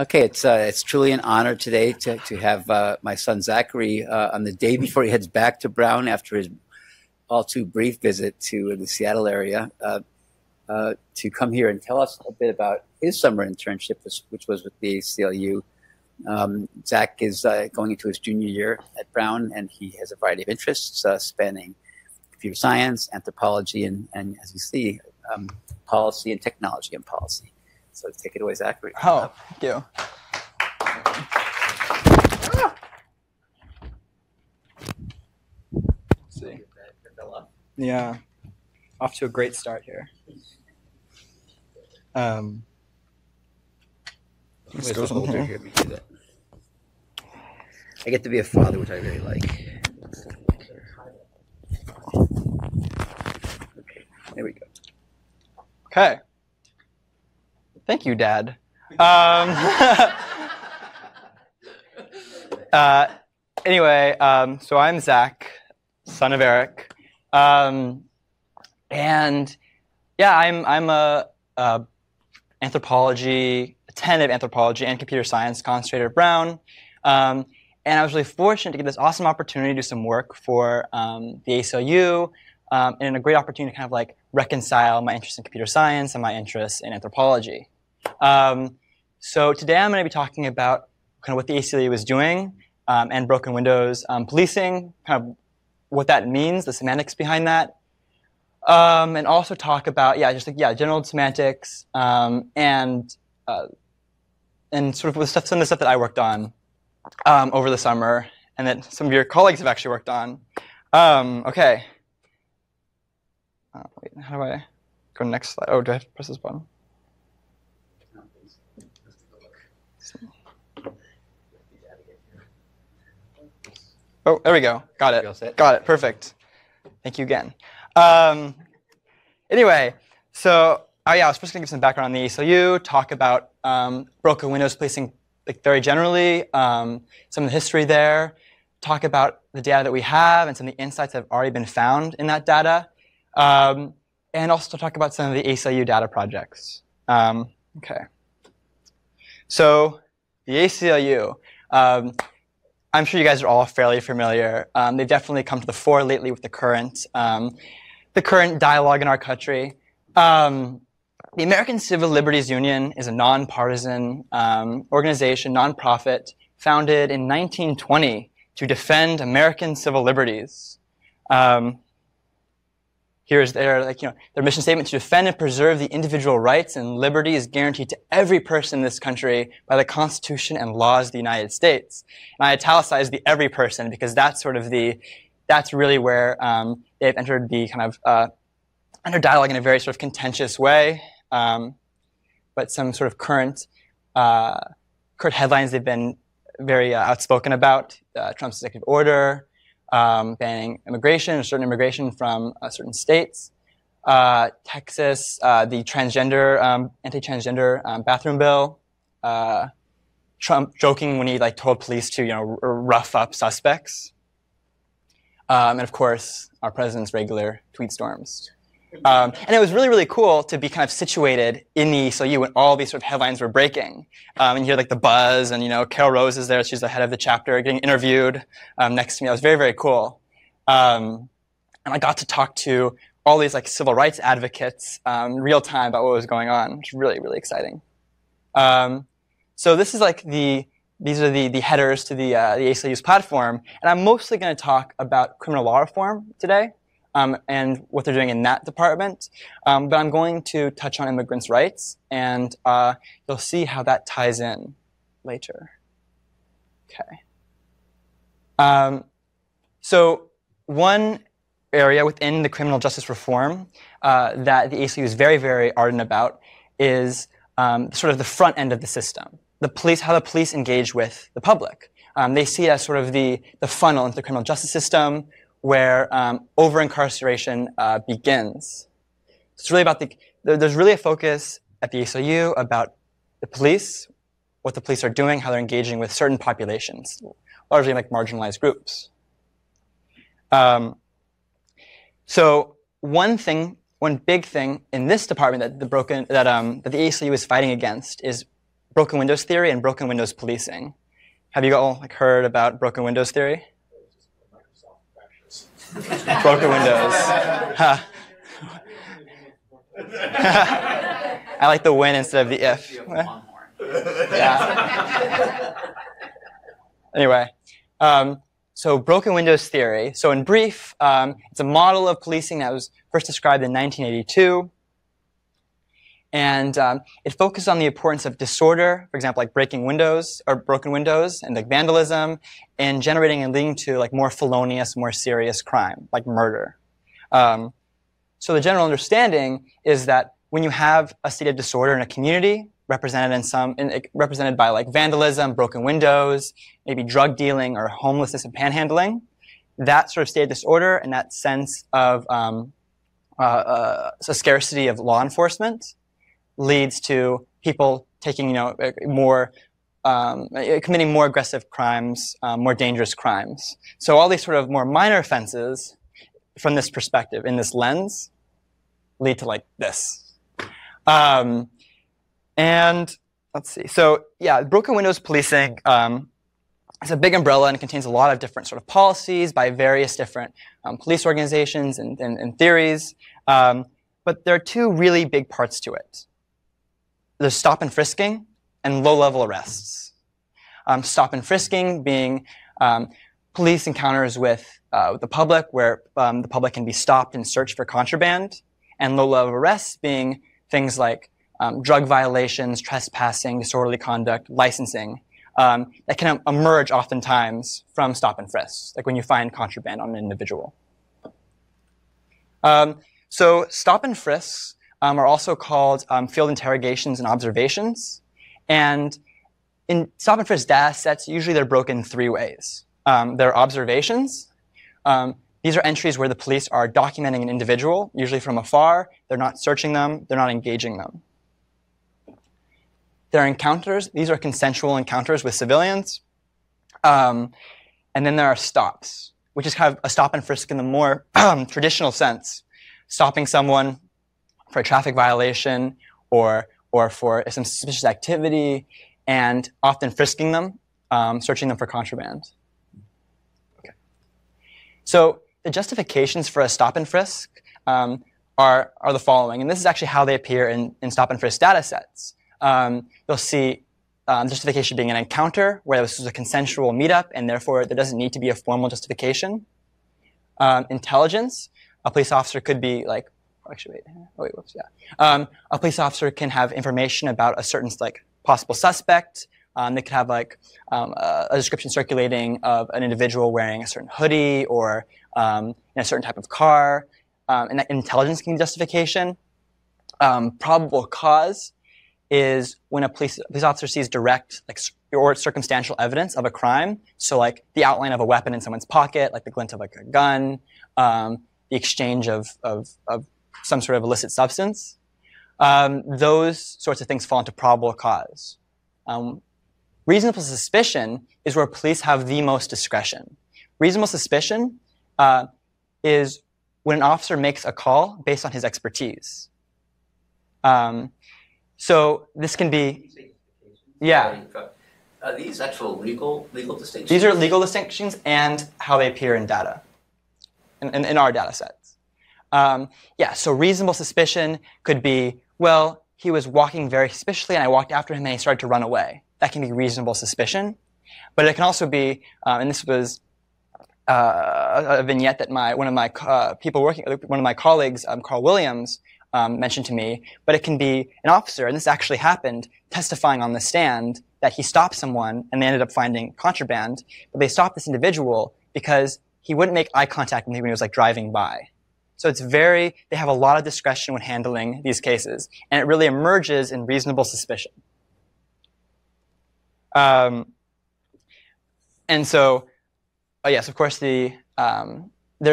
Okay, it's truly an honor today to have my son Zachary on the day before he heads back to Brown after his all too brief visit to the Seattle area to come here and tell us a bit about his summer internship, which was with the ACLU. Zach is going into his junior year at Brown, and he has a variety of interests spanning computer science, anthropology, and as you see, policy and technology and policy. So take it away, Zachary. Oh, thank you. Let's see. Yeah, off to a great start here. Let's go from here. I get to be a father, which I really like. Okay, there we go. Okay. Thank you, Dad. Anyway, so I'm Zach, son of Eric, and yeah, I'm a anthropology, a 10 of anthropology and computer science concentrator at Brown, and I was really fortunate to get this awesome opportunity to do some work for the ACLU, and a great opportunity to kind of like reconcile my interest in computer science and my interest in anthropology. So today I'm going to be talking about kind of what the ACLU is doing and broken windows policing, kind of what that means, the semantics behind that, and also talk about general semantics and sort of some of the stuff that I worked on over the summer and that some of your colleagues have actually worked on. Okay. Wait, how do I go to the next slide? Oh, do I have to press this button? Oh, there we go. Got it. Got it. Perfect. Thank you again. Anyway, so yeah, I was first going to give some background on the ACLU, talk about broken windows policing like, very generally, some of the history there, talk about the data that we have and some of the insights that have already been found in that data, and also talk about some of the ACLU data projects. Okay. So the ACLU, I'm sure you guys are all fairly familiar. They've definitely come to the fore lately with the current dialogue in our country. The American Civil Liberties Union is a nonpartisan organization, nonprofit, founded in 1920 to defend American civil liberties. Here's their, their mission statement: to defend and preserve the individual rights and liberties guaranteed to every person in this country by the Constitution and laws of the United States. And I italicize the every person because that's sort of the, that's really where they've entered the kind of under dialogue in a very sort of contentious way. But some sort of current, current headlines they've been very outspoken about: Trump's executive order, banning immigration, certain immigration from certain states, Texas, the transgender, anti-transgender bathroom bill, Trump joking when he told police to rough up suspects, and of course our president's regular tweet storms. And it was really, really cool to be kind of situated in the ACLU when all these sort of headlines were breaking. And you hear the buzz, and Carol Rose is there. She's the head of the chapter, getting interviewed next to me. That was very, very cool. And I got to talk to all these civil rights advocates real time about what was going on, which is really, really exciting. So this is these are the headers to the ACLU's platform, and I'm mostly going to talk about criminal law reform today. And what they're doing in that department. But I'm going to touch on immigrants' rights, and you'll see how that ties in later. Okay. So one area within the criminal justice reform that the ACLU is very, very ardent about is sort of the front end of the system, the police, how the police engage with the public. They see it as sort of the funnel into the criminal justice system, where over-incarceration begins. It's really about there's really a focus at the ACLU about the police, what the police are doing, how they're engaging with certain populations, largely marginalized groups. So one big thing in this department that the ACLU is fighting against is broken windows theory and broken windows policing. Have you all heard about broken windows theory? Broken windows. Huh. I like the when instead of the if. Yeah. Anyway, so broken windows theory. So in brief, it's a model of policing that was first described in 1982. And it focused on the importance of disorder, for example, like breaking windows or broken windows and like vandalism, and generating and leading to like more felonious, more serious crime, like murder. So the general understanding is that when you have a state of disorder in a community, represented in represented by like vandalism, broken windows, maybe drug dealing or homelessness and panhandling, that sort of state of disorder and that sense of a scarcity of law enforcement leads to people taking, more, committing more aggressive crimes, more dangerous crimes. So all these sort of more minor offenses from this perspective, in this lens, lead to like this. And let's see. So yeah, broken windows policing is a big umbrella and contains a lot of different sort of policies by various different police organizations and theories. But there are two really big parts to it. There's stop and frisking and low-level arrests. Stop and frisking being police encounters with the public, where the public can be stopped and searched for contraband, and low-level arrests being things like drug violations, trespassing, disorderly conduct, licensing, that can emerge oftentimes from stop and frisk, like when you find contraband on an individual. So stop and frisks are also called field interrogations and observations. And in stop and frisk data sets, usually they're broken three ways. There are observations. These are entries where the police are documenting an individual, usually from afar. They're not searching them. They're not engaging them. There are encounters. These are consensual encounters with civilians. And then there are stops, which is kind of a stop and frisk in the more traditional sense. Stopping someone for a traffic violation or for some suspicious activity, and often frisking them, searching them for contraband. Okay. So the justifications for a stop and frisk are the following, and this is actually how they appear in stop and frisk data sets. You'll see justification being an encounter, where this was a consensual meetup, and therefore there doesn't need to be a formal justification. Intelligence, a police officer could be like, a police officer can have information about a certain like possible suspect. They could have like a description circulating of an individual wearing a certain hoodie or in a certain type of car, and that intelligence can be justification. Probable cause is when a police officer sees direct or circumstantial evidence of a crime. So like the outline of a weapon in someone's pocket, like the glint of like a gun, the exchange of some sort of illicit substance. Those sorts of things fall into probable cause. Reasonable suspicion is where police have the most discretion. Reasonable suspicion is when an officer makes a call based on his expertise. So this can be, yeah. Are these actual legal distinctions? These are legal distinctions and how they appear in data, in our data set. Yeah, so reasonable suspicion could be, well, he was walking very suspiciously and I walked after him and he started to run away. That can be reasonable suspicion. But it can also be, and this was a vignette that one of my colleagues, Carl Williams, mentioned to me, but it can be an officer, and this actually happened, testifying on the stand that he stopped someone and they ended up finding contraband, but they stopped this individual because he wouldn't make eye contact with me when he was like driving by. So it's they have a lot of discretion when handling these cases, and it really emerges in reasonable suspicion. And so, yes, of course, there's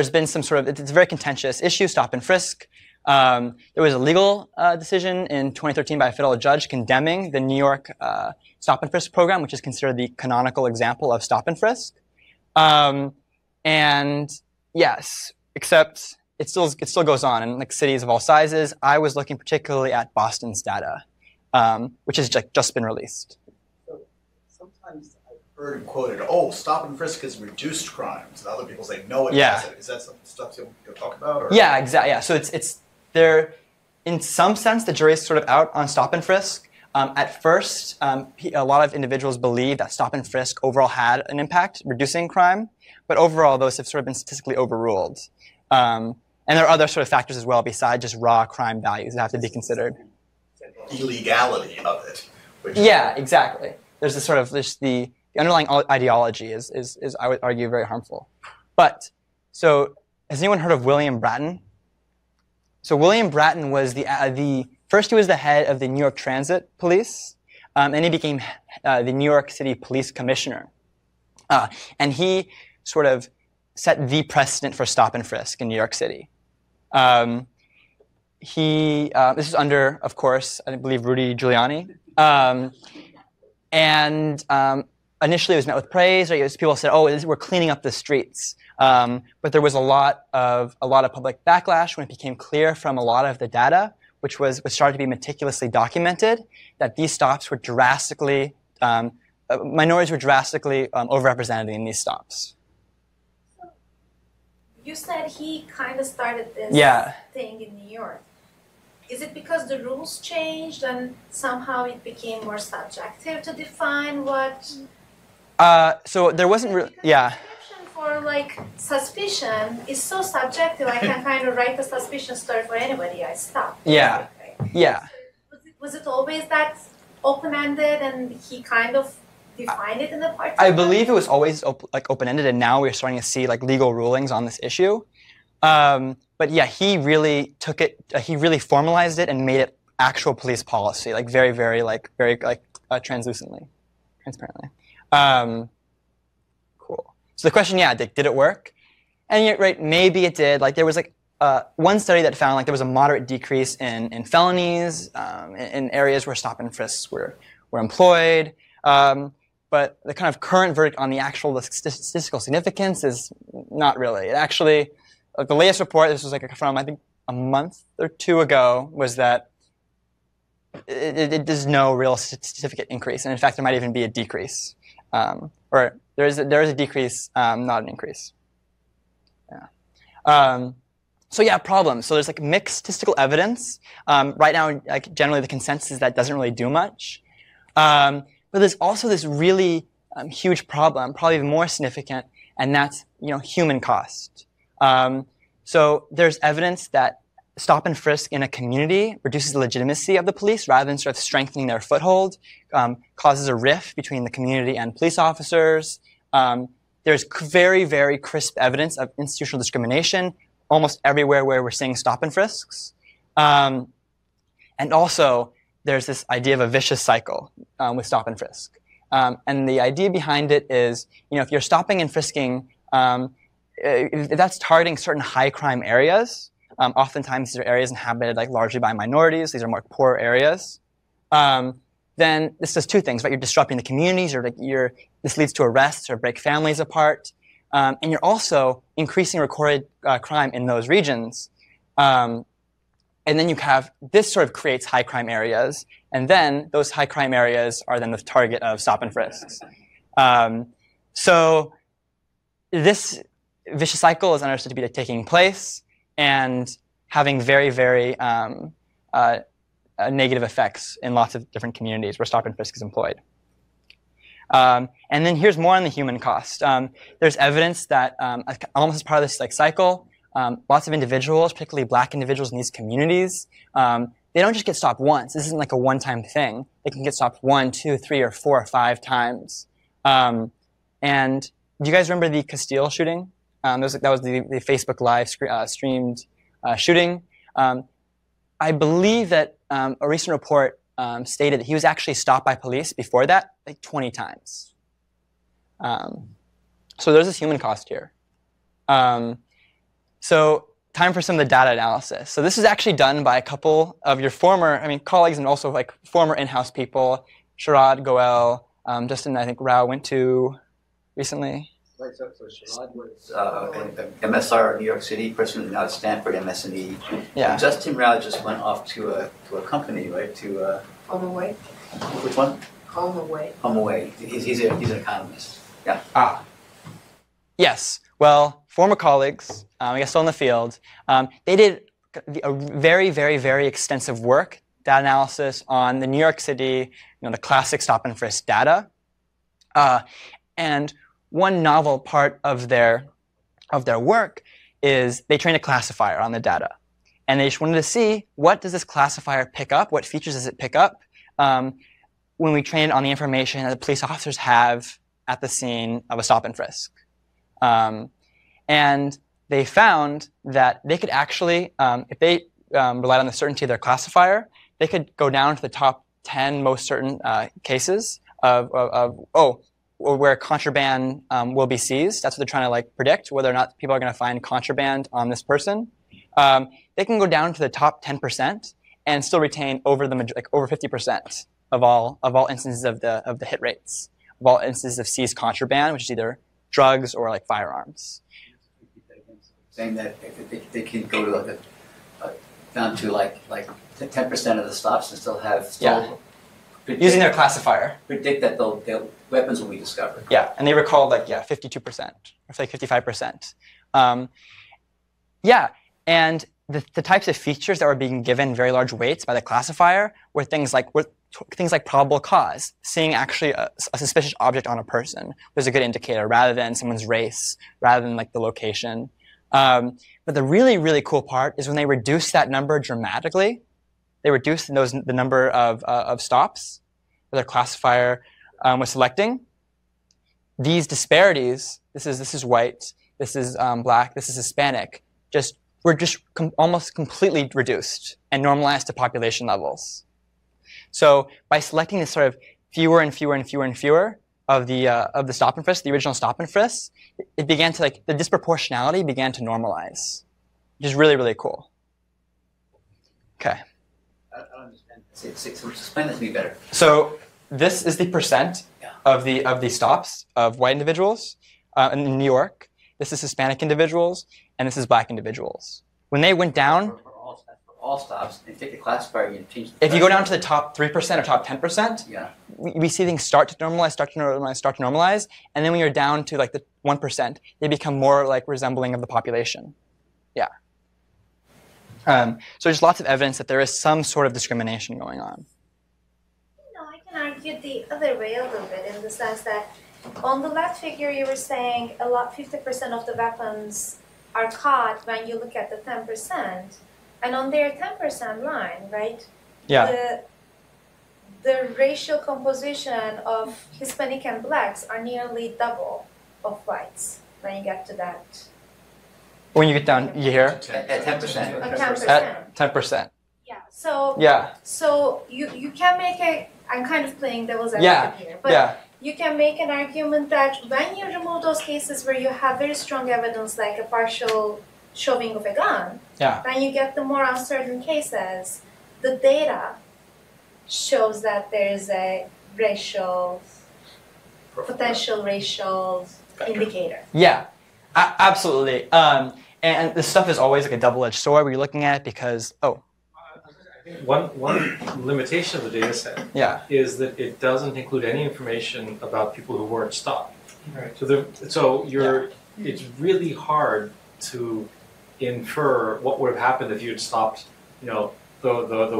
been some sort of, it's a very contentious issue, stop and frisk. There was a legal decision in 2013 by a federal judge condemning the New York stop and frisk program, which is considered the canonical example of stop and frisk. And yes, except it still goes on in like cities of all sizes. I was looking particularly at Boston's data. which has just been released. So sometimes I've heard and quoted, "Oh, stop and frisk has reduced crimes," and other people say, "No, it hasn't." Is that some stuff you talk about? Or? Yeah, exactly. Yeah, so it's there. In some sense, the jury is sort of out on stop and frisk. At first, a lot of individuals believe that stop and frisk overall had an impact, reducing crime. But overall, those have sort of been statistically overruled. And there are other sort of factors as well besides just raw crime values that have to be considered. Illegality of it. Which yeah, exactly. There's this sort of the underlying ideology is I would argue very harmful. But so has anyone heard of William Bratton? So William Bratton was first he was the head of the New York Transit Police, and he became the New York City Police Commissioner. And he sort of set the precedent for stop and frisk in New York City. This is under, of course, I believe Rudy Giuliani. Initially it was met with praise, right? People said, "Oh, we're cleaning up the streets." But there was a lot of public backlash when it became clear from a lot of the data, which was started to be meticulously documented, that these stops were drastically, minorities were drastically overrepresented in these stops. So you said he kind of started this thing in New York. Is it because the rules changed and somehow it became more subjective to define what? So there wasn't really, for like suspicion is so subjective. I can kind of write a suspicion story for anybody I stop. Yeah, yeah. So was it always that open-ended, and he kind of defined it in the part? I believe it was always open-ended, and now we're starting to see like legal rulings on this issue. But yeah, he really took it. He really formalized it and made it actual police policy, like very, very translucently, transparently. So the question, did it work? And yet, right, maybe it did. Like there was one study that found there was a moderate decrease in felonies in areas where stop and frisks were employed. But the kind of current verdict on the actual statistical significance is not really. It actually, the latest report, this was from I think a month or two ago, was that it there's no real significant increase, and in fact, there might even be a decrease. Or there is a decrease, not an increase. Yeah. So yeah, problems. So there's mixed statistical evidence. Right now, generally the consensus is that doesn't really do much. But there's also this really huge problem, probably even more significant, and that's human cost. So there's evidence that stop and frisk in a community reduces the legitimacy of the police rather than sort of strengthening their foothold, causes a rift between the community and police officers. There's very, very crisp evidence of institutional discrimination almost everywhere where we're seeing stop and frisks. And also, there's this idea of a vicious cycle with stop and frisk. And the idea behind it is, if you're stopping and frisking, that's targeting certain high crime areas. Oftentimes, these are areas inhabited largely by minorities. These are more poor areas. Then this does two things, right? You're disrupting the communities, or this leads to arrests or break families apart. And you're also increasing recorded crime in those regions. And then you have, this sort of creates high crime areas. And then those high crime areas are then the target of stop and frisks. So this vicious cycle is understood to be taking place and having very, very negative effects in lots of different communities where stop and frisk is employed. And then here's more on the human cost. There's evidence that almost as part of this cycle, lots of individuals, particularly black individuals in these communities, they don't just get stopped once. This isn't a one-time thing. They can get stopped 1, 2, 3, or 4, or 5 times. And do you guys remember the Castile shooting? That was the Facebook live streamed shooting. I believe that a recent report stated that he was actually stopped by police before that 20 times. So there's this human cost here. So time for some of the data analysis. So this is actually done by a couple of your former, colleagues, and also former in-house people. Sharad Goel, Justin Rao went to recently. Right, so Sharad was an MSR in New York City, personally now at Stanford, MS&E. Yeah. And Justin Rao just went off to a company, right? To HomeAway. Which one? HomeAway. HomeAway. He's an economist. Yeah. Ah. Yes. Well, former colleagues, I guess still in the field, they did a very, very, very extensive work, data analysis on the New York City, the classic stop and frisk data, and one novel part of their work is they trained a classifier on the data, and they just wanted to see what does this classifier pick up, what features does it pick up when we train it on the information that the police officers have at the scene of a stop and frisk, and they found that they could actually, if they relied on the certainty of their classifier, they could go down to the top 10 most certain cases or where contraband will be seized. That's what they're trying to predict, whether or not people are going to find contraband on this person. They can go down to the top 10% and still retain over 50% of all instances of the hit rates, of all instances of seized contraband, which is either drugs or firearms. Saying that they can go down to 10% of the stops and still have using their classifier. Predict that they'll weapons will be discovered. Yeah, and they recalled 52%, or 55%. And the types of features that were being given very large weights by the classifier were things like probable cause, seeing actually a suspicious object on a person was a good indicator, rather than someone's race, rather than the location. But the really, really cool part is when they reduced that number dramatically. They reduced the number of stops that their classifier was selecting. These disparities, this is white, this is black, this is Hispanic, were almost completely reduced and normalized to population levels. So by selecting this sort of fewer and fewer and fewer and fewer of the stop and frisk, the original stop and frisk, it began to the disproportionality began to normalize, which is really, really cool. Okay. I don't understand. Explain that to me better. So this is the percent of the stops of white individuals in New York. This is Hispanic individuals, and this is black individuals. When they went down, for all stops, and take the classifier and change. If you go down to the top 3% or top 10%, we see things start to normalize, and then when you're down to the 1%, they become more resembling of the population. Yeah. So there's lots of evidence that there is some sort of discrimination going on. I can argue the other way a little bit, in the sense that on the left figure you were saying 50% of the weapons are caught when you look at the 10%, and on their 10% line, right? Yeah. The racial composition of Hispanic and blacks are nearly double of whites when you get to that. When you get down, you hear? At 10%. At 10%. Yeah. So. Yeah. So you can make a. I'm kind of playing devil's advocate here, but you can make an argument that when you remove those cases where you have very strong evidence, like a partial showing of a gun, then you get the more uncertain cases. The data shows that there is a potential racial indicator. Yeah. Absolutely. And this stuff is always a double-edged sword where you're looking at it because, I think one limitation of the data set is that it doesn't include any information about people who weren't stopped. Right. So, it's really hard to infer what would have happened if you had stopped, the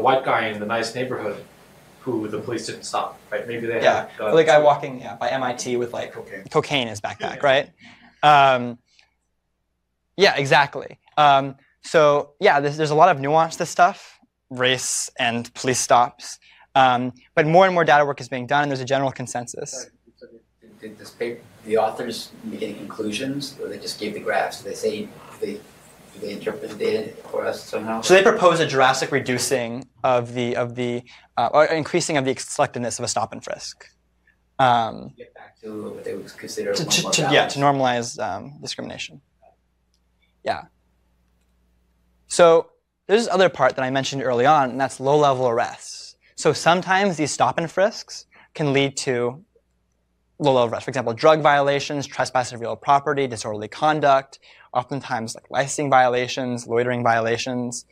white guy in the nice neighborhood who the police didn't stop, right? Maybe they had the guy walking by MIT with cocaine in his backpack, right? Yeah, exactly. So yeah, there's a lot of nuance to this stuff, race and police stops. But more and more data work is being done, and there's a general consensus. So did this paper, the authors make any conclusions, or they just gave the graphs? Did they say, do they interpret the data for us somehow? So they propose a drastic reducing or increasing of the selectiveness of a stop and frisk. Get back to what they would consider to normalize discrimination. Yeah. So there's this other part that I mentioned early on, and that's low-level arrests. So sometimes these stop and frisks can lead to low-level arrests. For example, drug violations, trespass of real property, disorderly conduct, oftentimes like licensing violations, loitering violations.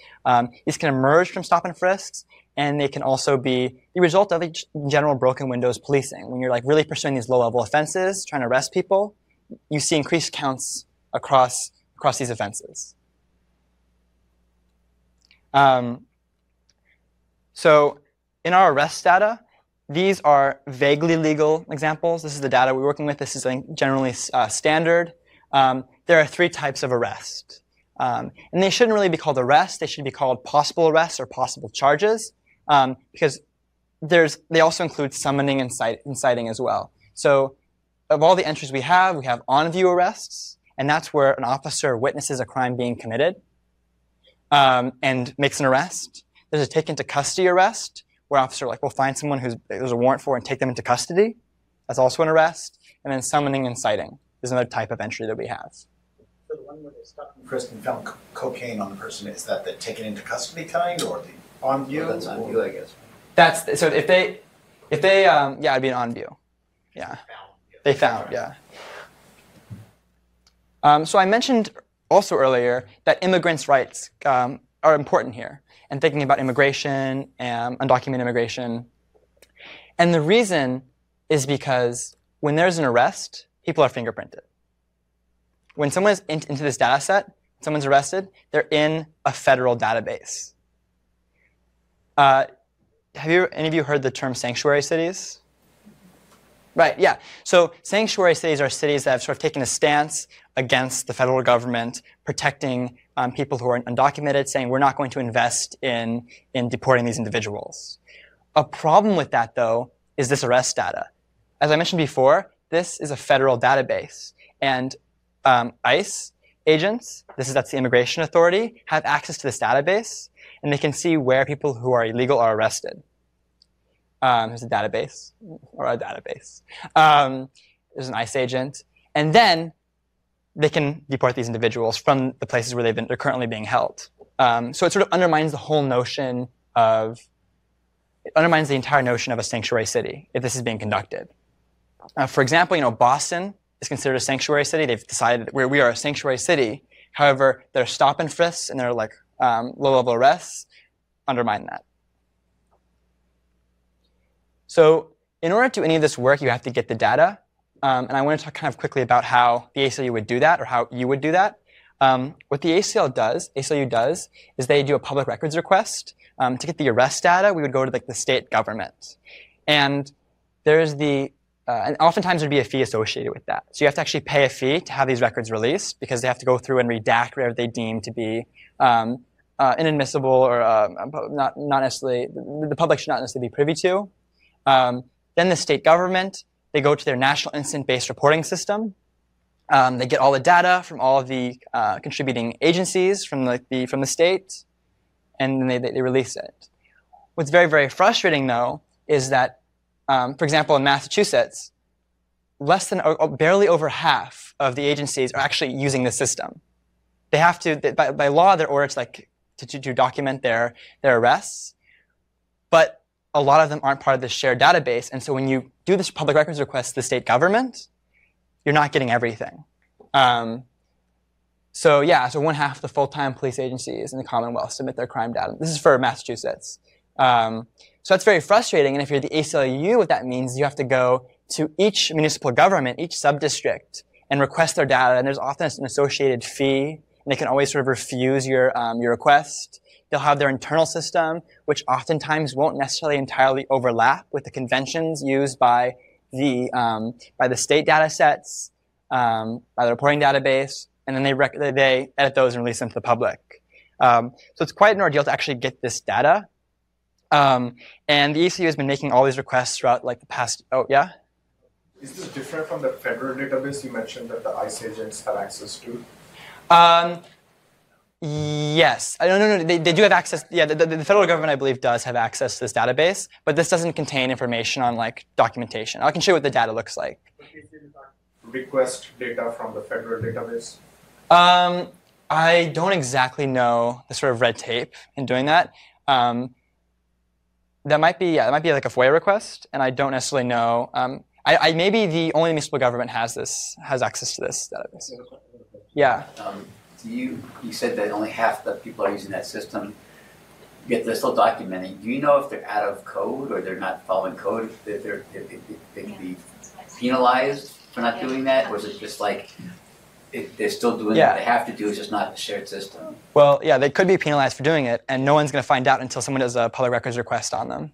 These can emerge from stop and frisks, and they can also be the result of general broken windows policing. When you're like really pursuing these low-level offenses, trying to arrest people, you see increased counts across these offenses. So in our arrest data, these are vaguely legal examples. This is the data we're working with. This is generally standard. There are three types of arrest. And they shouldn't really be called arrests. They should be called possible arrests or possible charges, because they also include summoning and inciting as well. So of all the entries we have on-view arrests, and that's where an officer witnesses a crime being committed and makes an arrest. There's a take-into-custody arrest, where officer will find someone who there's a warrant for and take them into custody. That's also an arrest. And then summoning and citing is another type of entry that we have. So the one where they stopped and frisked and found cocaine on the person, is that the taken into custody kind, or the on view? Well, that's on view, I guess. That's so if they yeah, it'd be an on view. Yeah. They found, yeah. So I mentioned also earlier that immigrants' rights are important here, and thinking about immigration, undocumented immigration. And the reason is because when there's an arrest, people are fingerprinted. When someone is into this data set, someone's arrested, they're in a federal database. Any of you heard the term sanctuary cities? Right, yeah. So sanctuary cities are cities that have sort of taken a stance against the federal government, protecting people who are undocumented, saying we're not going to invest in deporting these individuals. A problem with that, though, is this arrest data. As I mentioned before, this is a federal database. And ICE agents, that's the immigration authority, have access to this database, and they can see where people who are illegal are arrested. There's a database, there's an ICE agent, and then they can deport these individuals from the places where they're currently being held. So it sort of undermines the whole notion of, it undermines the entire notion of a sanctuary city if this is being conducted. For example, Boston is considered a sanctuary city. They've decided where we are a sanctuary city. However, their stop and frisks and their low-level arrests undermine that. So in order to do any of this work, you have to get the data. And I want to talk kind of quickly about how the ACLU would do that, or how you would do that. What the ACLU does is they do a public records request. To get the arrest data, we would go to the state government. And there's and oftentimes there'd be a fee associated with that. So you have to actually pay a fee to have these records released, because they have to go through and redact whatever they deem to be inadmissible, or not necessarily, the public should not necessarily be privy to. Then the state government, they go to their national incident-based reporting system. They get all the data from all of the contributing agencies from the state, and then they release it. What's very, very frustrating, though, is that, for example, in Massachusetts, less than or barely over half of the agencies are actually using the system. They have to, by law, they're ordered to document their arrests, but a lot of them aren't part of this shared database. And so when you do this public records request to the state government, you're not getting everything. So one half of the full-time police agencies in the Commonwealth submit their crime data. This is for Massachusetts. So that's very frustrating. And if you're the ACLU, what that means is you have to go to each municipal government, each sub-district, and request their data. And there's often an associated fee, and they can always sort of refuse your request. They'll have their internal system, which oftentimes won't necessarily entirely overlap with the conventions used by the state data sets, by the reporting database, and then they edit those and release them to the public. So it's quite an ordeal to actually get this data. And the ACLU has been making all these requests throughout the past, oh, yeah? Is this different from the federal database you mentioned that the ICE agents have access to? Yes. No. They do have access. Yeah, the federal government, I believe, does have access to this database, but this doesn't contain information on documentation. I can show you what the data looks like. Request data from the federal database? I don't exactly know the sort of red tape in doing that. That might be a FOIA request, and I don't necessarily know. I maybe the only municipal government has access to this database. Yeah. You said that only half the people are using that system, yet they're still documenting. Do you know if they're out of code or they're not following code? If they can be penalized for not doing that, or is it just like they're still doing what they have to do, it's just not a shared system? Well, yeah, they could be penalized for doing it, and no one's going to find out until someone does a public records request on them.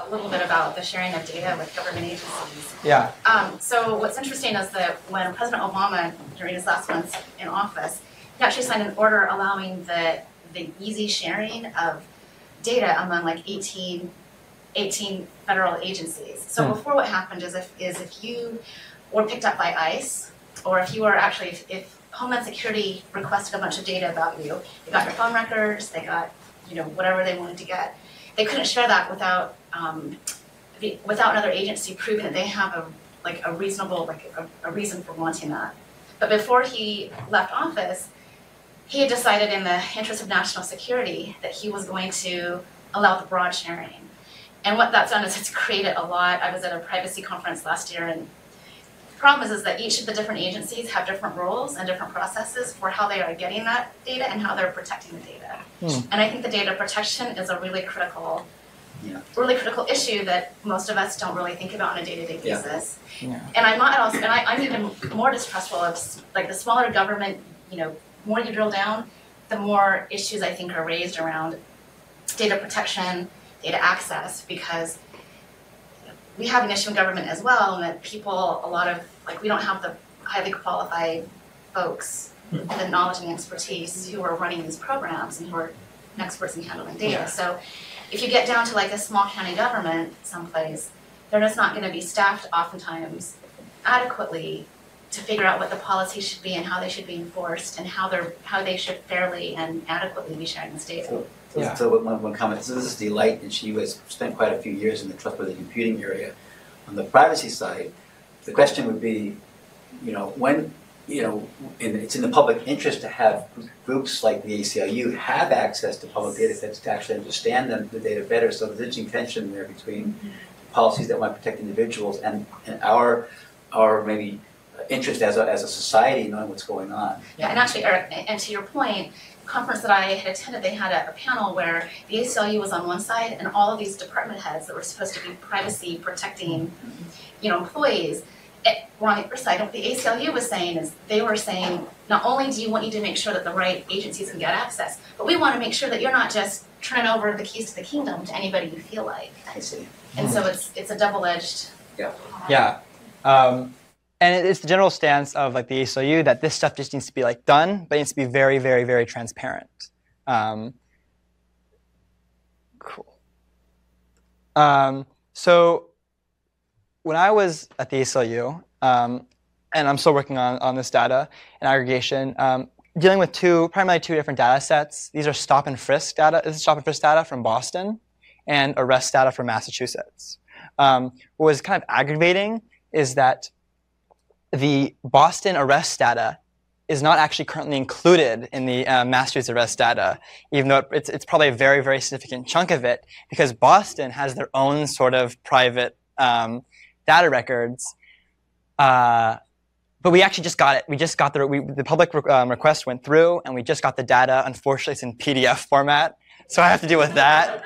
A little bit about the sharing of data with government agencies. Yeah. So what's interesting is that when President Obama, during his last months in office, he actually signed an order allowing the easy sharing of data among like 18 federal agencies. So before, what happened is if you were picked up by ICE, or if you were actually, if Homeland Security requested a bunch of data about you, they got your phone records, they got, you know, whatever they wanted to get, they couldn't share that without without another agency proving that they have a reasonable a reason for wanting that. But before he left office, he had decided in the interest of national security that he was going to allow the broad sharing. And what that's done is it's created a lot. I was at a privacy conference last year, and the problem is that each of the different agencies have different rules and different processes for how they are getting that data and how they're protecting the data. And I think the data protection is a really critical issue that most of us don't really think about on a day-to-day basis. And I'm even more distrustful of the smaller government. You know, the more you drill down, the more issues I think are raised around data protection, data access, because we have an issue in government as well, and that people, we don't have the highly qualified folks with the knowledge and expertise who are running these programs and who are experts in handling data. So if you get down to a small county government someplace, they're just not going to be staffed oftentimes adequately to figure out what the policy should be and how they should be enforced and how they should fairly and adequately be sharing this data. So one comment. So this is Delight, and she has spent quite a few years in the trustworthy computing area. On the privacy side, the question would be, it's in the public interest to have groups like the ACLU have access to public data sets to actually understand the data better. So there's an interesting tension there between policies that want to protect individuals and our maybe interest as a society in knowing what's going on. Yeah, and actually, Eric, and to your point, the conference that I had attended, they had a panel where the ACLU was on one side and all of these department heads that were supposed to be privacy protecting, employees. We're on the other side. What the ACLU was saying is they were saying, not only do you want you to make sure that the right agencies can get access, but we want to make sure that you're not just turning over the keys to the kingdom to anybody you feel like. I see. And so it's a double-edged. And it's the general stance of the ACLU that this stuff just needs to be done, but it needs to be very, very, very transparent. So when I was at the ACLU, and I'm still working on this data and aggregation, dealing with primarily two different data sets. These are stop and frisk data. This is stop and frisk data from Boston and arrest data from Massachusetts. What was kind of aggravating is that the Boston arrest data is not actually currently included in the Massachusetts arrest data, even though it's probably a very, very significant chunk of it, because Boston has their own sort of private data records, but we actually just got it. We just got the public request went through, and we just got the data. Unfortunately, it's in PDF format, so I have to deal with that.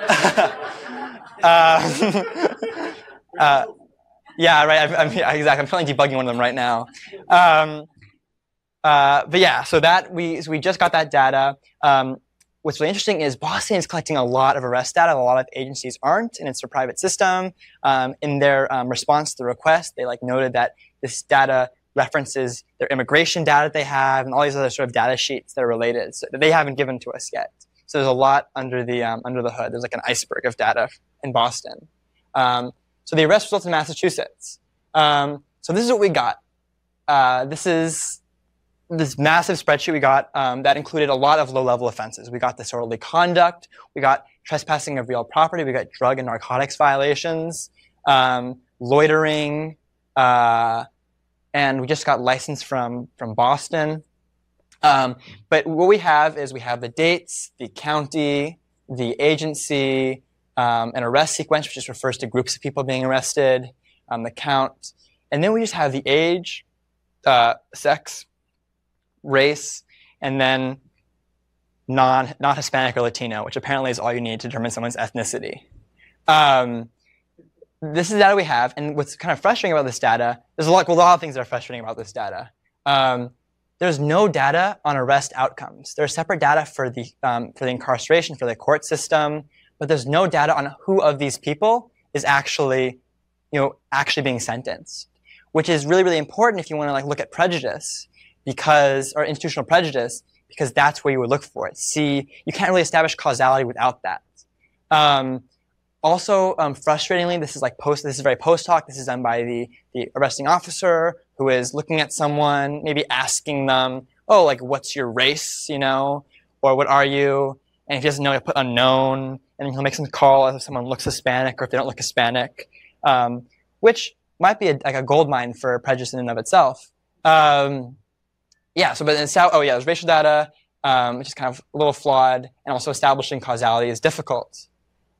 Yeah, right. Exactly. I'm currently debugging one of them right now. But yeah, so that we just got that data. What's really interesting is Boston is collecting a lot of arrest data. A lot of agencies aren't, and it's a private system. In their response to the request, they noted that this data references their immigration data that they have and all these other sort of data sheets that are related, so that they haven't given to us yet. So there's a lot under the hood. There's an iceberg of data in Boston. So the arrest results in Massachusetts. So this is what we got. This is this massive spreadsheet we got that included a lot of low-level offenses. We got disorderly conduct. We got trespassing of real property. We got drug and narcotics violations, loitering, and we just got licensed from Boston. But what we have is we have the dates, the county, the agency, an arrest sequence, which just refers to groups of people being arrested, the count. And then we just have the age, sex, race, and then not Hispanic or Latino, which apparently is all you need to determine someone's ethnicity. This is data we have, and what's kind of frustrating about this data, there's a lot of things that are frustrating about this data. There's no data on arrest outcomes. There's separate data for the incarceration, for the court system, but there's no data on who of these people is actually, actually being sentenced, which is really, really important if you want to look at prejudice, because, or institutional prejudice, because that's where you would look for it. See, you can't really establish causality without that. Frustratingly, this is very post hoc. This is done by the arresting officer who is looking at someone, maybe asking them, oh, what's your race, or what are you? And if he doesn't know, he'll put unknown, and he'll make some call if someone looks Hispanic or if they don't look Hispanic, which might be a gold mine for prejudice in and of itself. Yeah, so but in South, oh yeah, there's racial data, which is kind of a little flawed, and also establishing causality is difficult.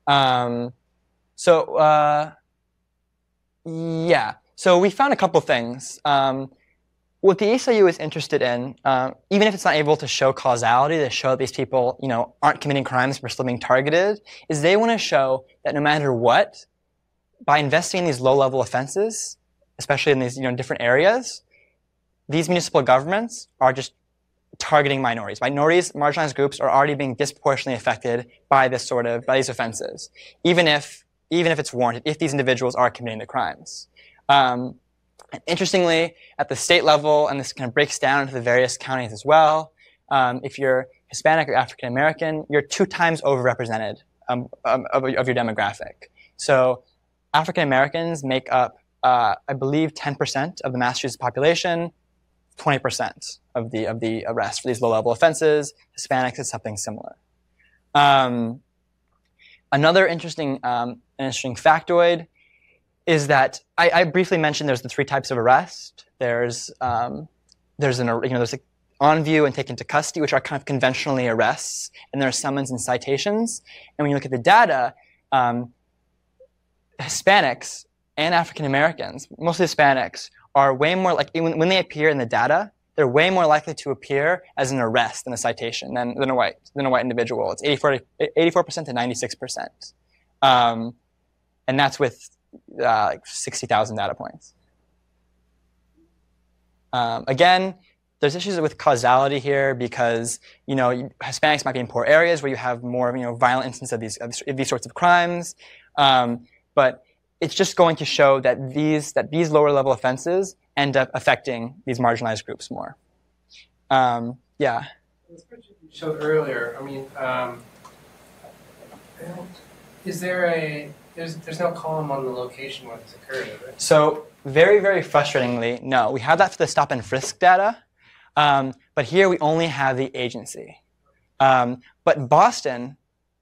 So we found a couple things. What the ACLU is interested in, even if it's not able to show causality, to show that these people, aren't committing crimes but are still being targeted, is they want to show that no matter what, by investing in these low-level offenses, especially in these different areas, these municipal governments are just targeting minorities. Minorities, marginalized groups are already being disproportionately affected by this by these offenses, even if it's warranted, if these individuals are committing the crimes. Interestingly, at the state level, and this kind of breaks down into the various counties as well, if you're Hispanic or African American, you're 2 times overrepresented of your demographic. So African Americans make up, I believe, 10% of the Massachusetts population, 20% of the arrests for these low-level offenses. Hispanics is something similar. Another interesting factoid is that I briefly mentioned there's the 3 types of arrest. There's on view and taken to custody, which are kind of conventionally arrests, and there are summons and citations. And when you look at the data, Hispanics and African Americans, mostly Hispanics, are way more when they appear in the data, they're way more likely to appear as an arrest than a citation than a white individual. It's 84% to 96%, and that's with 60,000 data points. Again, there's issues with causality here because Hispanics might be in poor areas where you have more violent instances of these sorts of crimes, but it's just going to show that these lower level offenses end up affecting these marginalized groups more. Yeah. As you showed earlier, is there there's no column on the location where it's occurred, right? So very, very frustratingly, no. We have that for the stop and frisk data, but here we only have the agency. But Boston,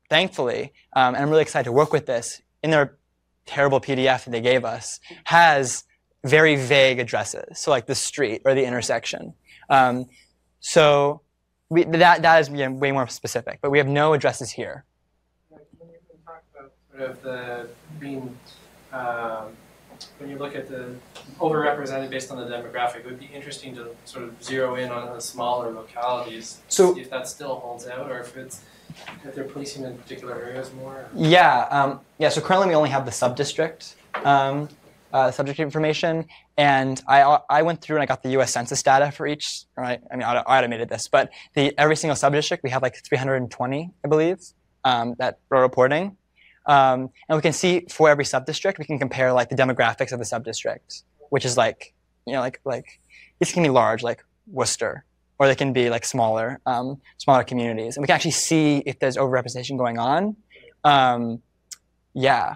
thankfully, and I'm really excited to work with this, in their terrible PDF that they gave us, has very vague addresses, so the street or the intersection. So that is way more specific, but we have no addresses here. When you talk about when you look at the overrepresented based on the demographic, it would be interesting to zero in on the smaller localities, so see if that still holds out, or if they're policing in particular areas more? Yeah, so currently we only have the sub-district information, and I went through and I got the U.S. Census data for each, right? I automated this, but every single sub-district, we have 320, I believe, that are reporting. And we can see for every sub-district, we can compare the demographics of the sub-district, which is these can be large, Worcester, or they can be smaller, smaller communities, and we can actually see if there's overrepresentation going on. Yeah.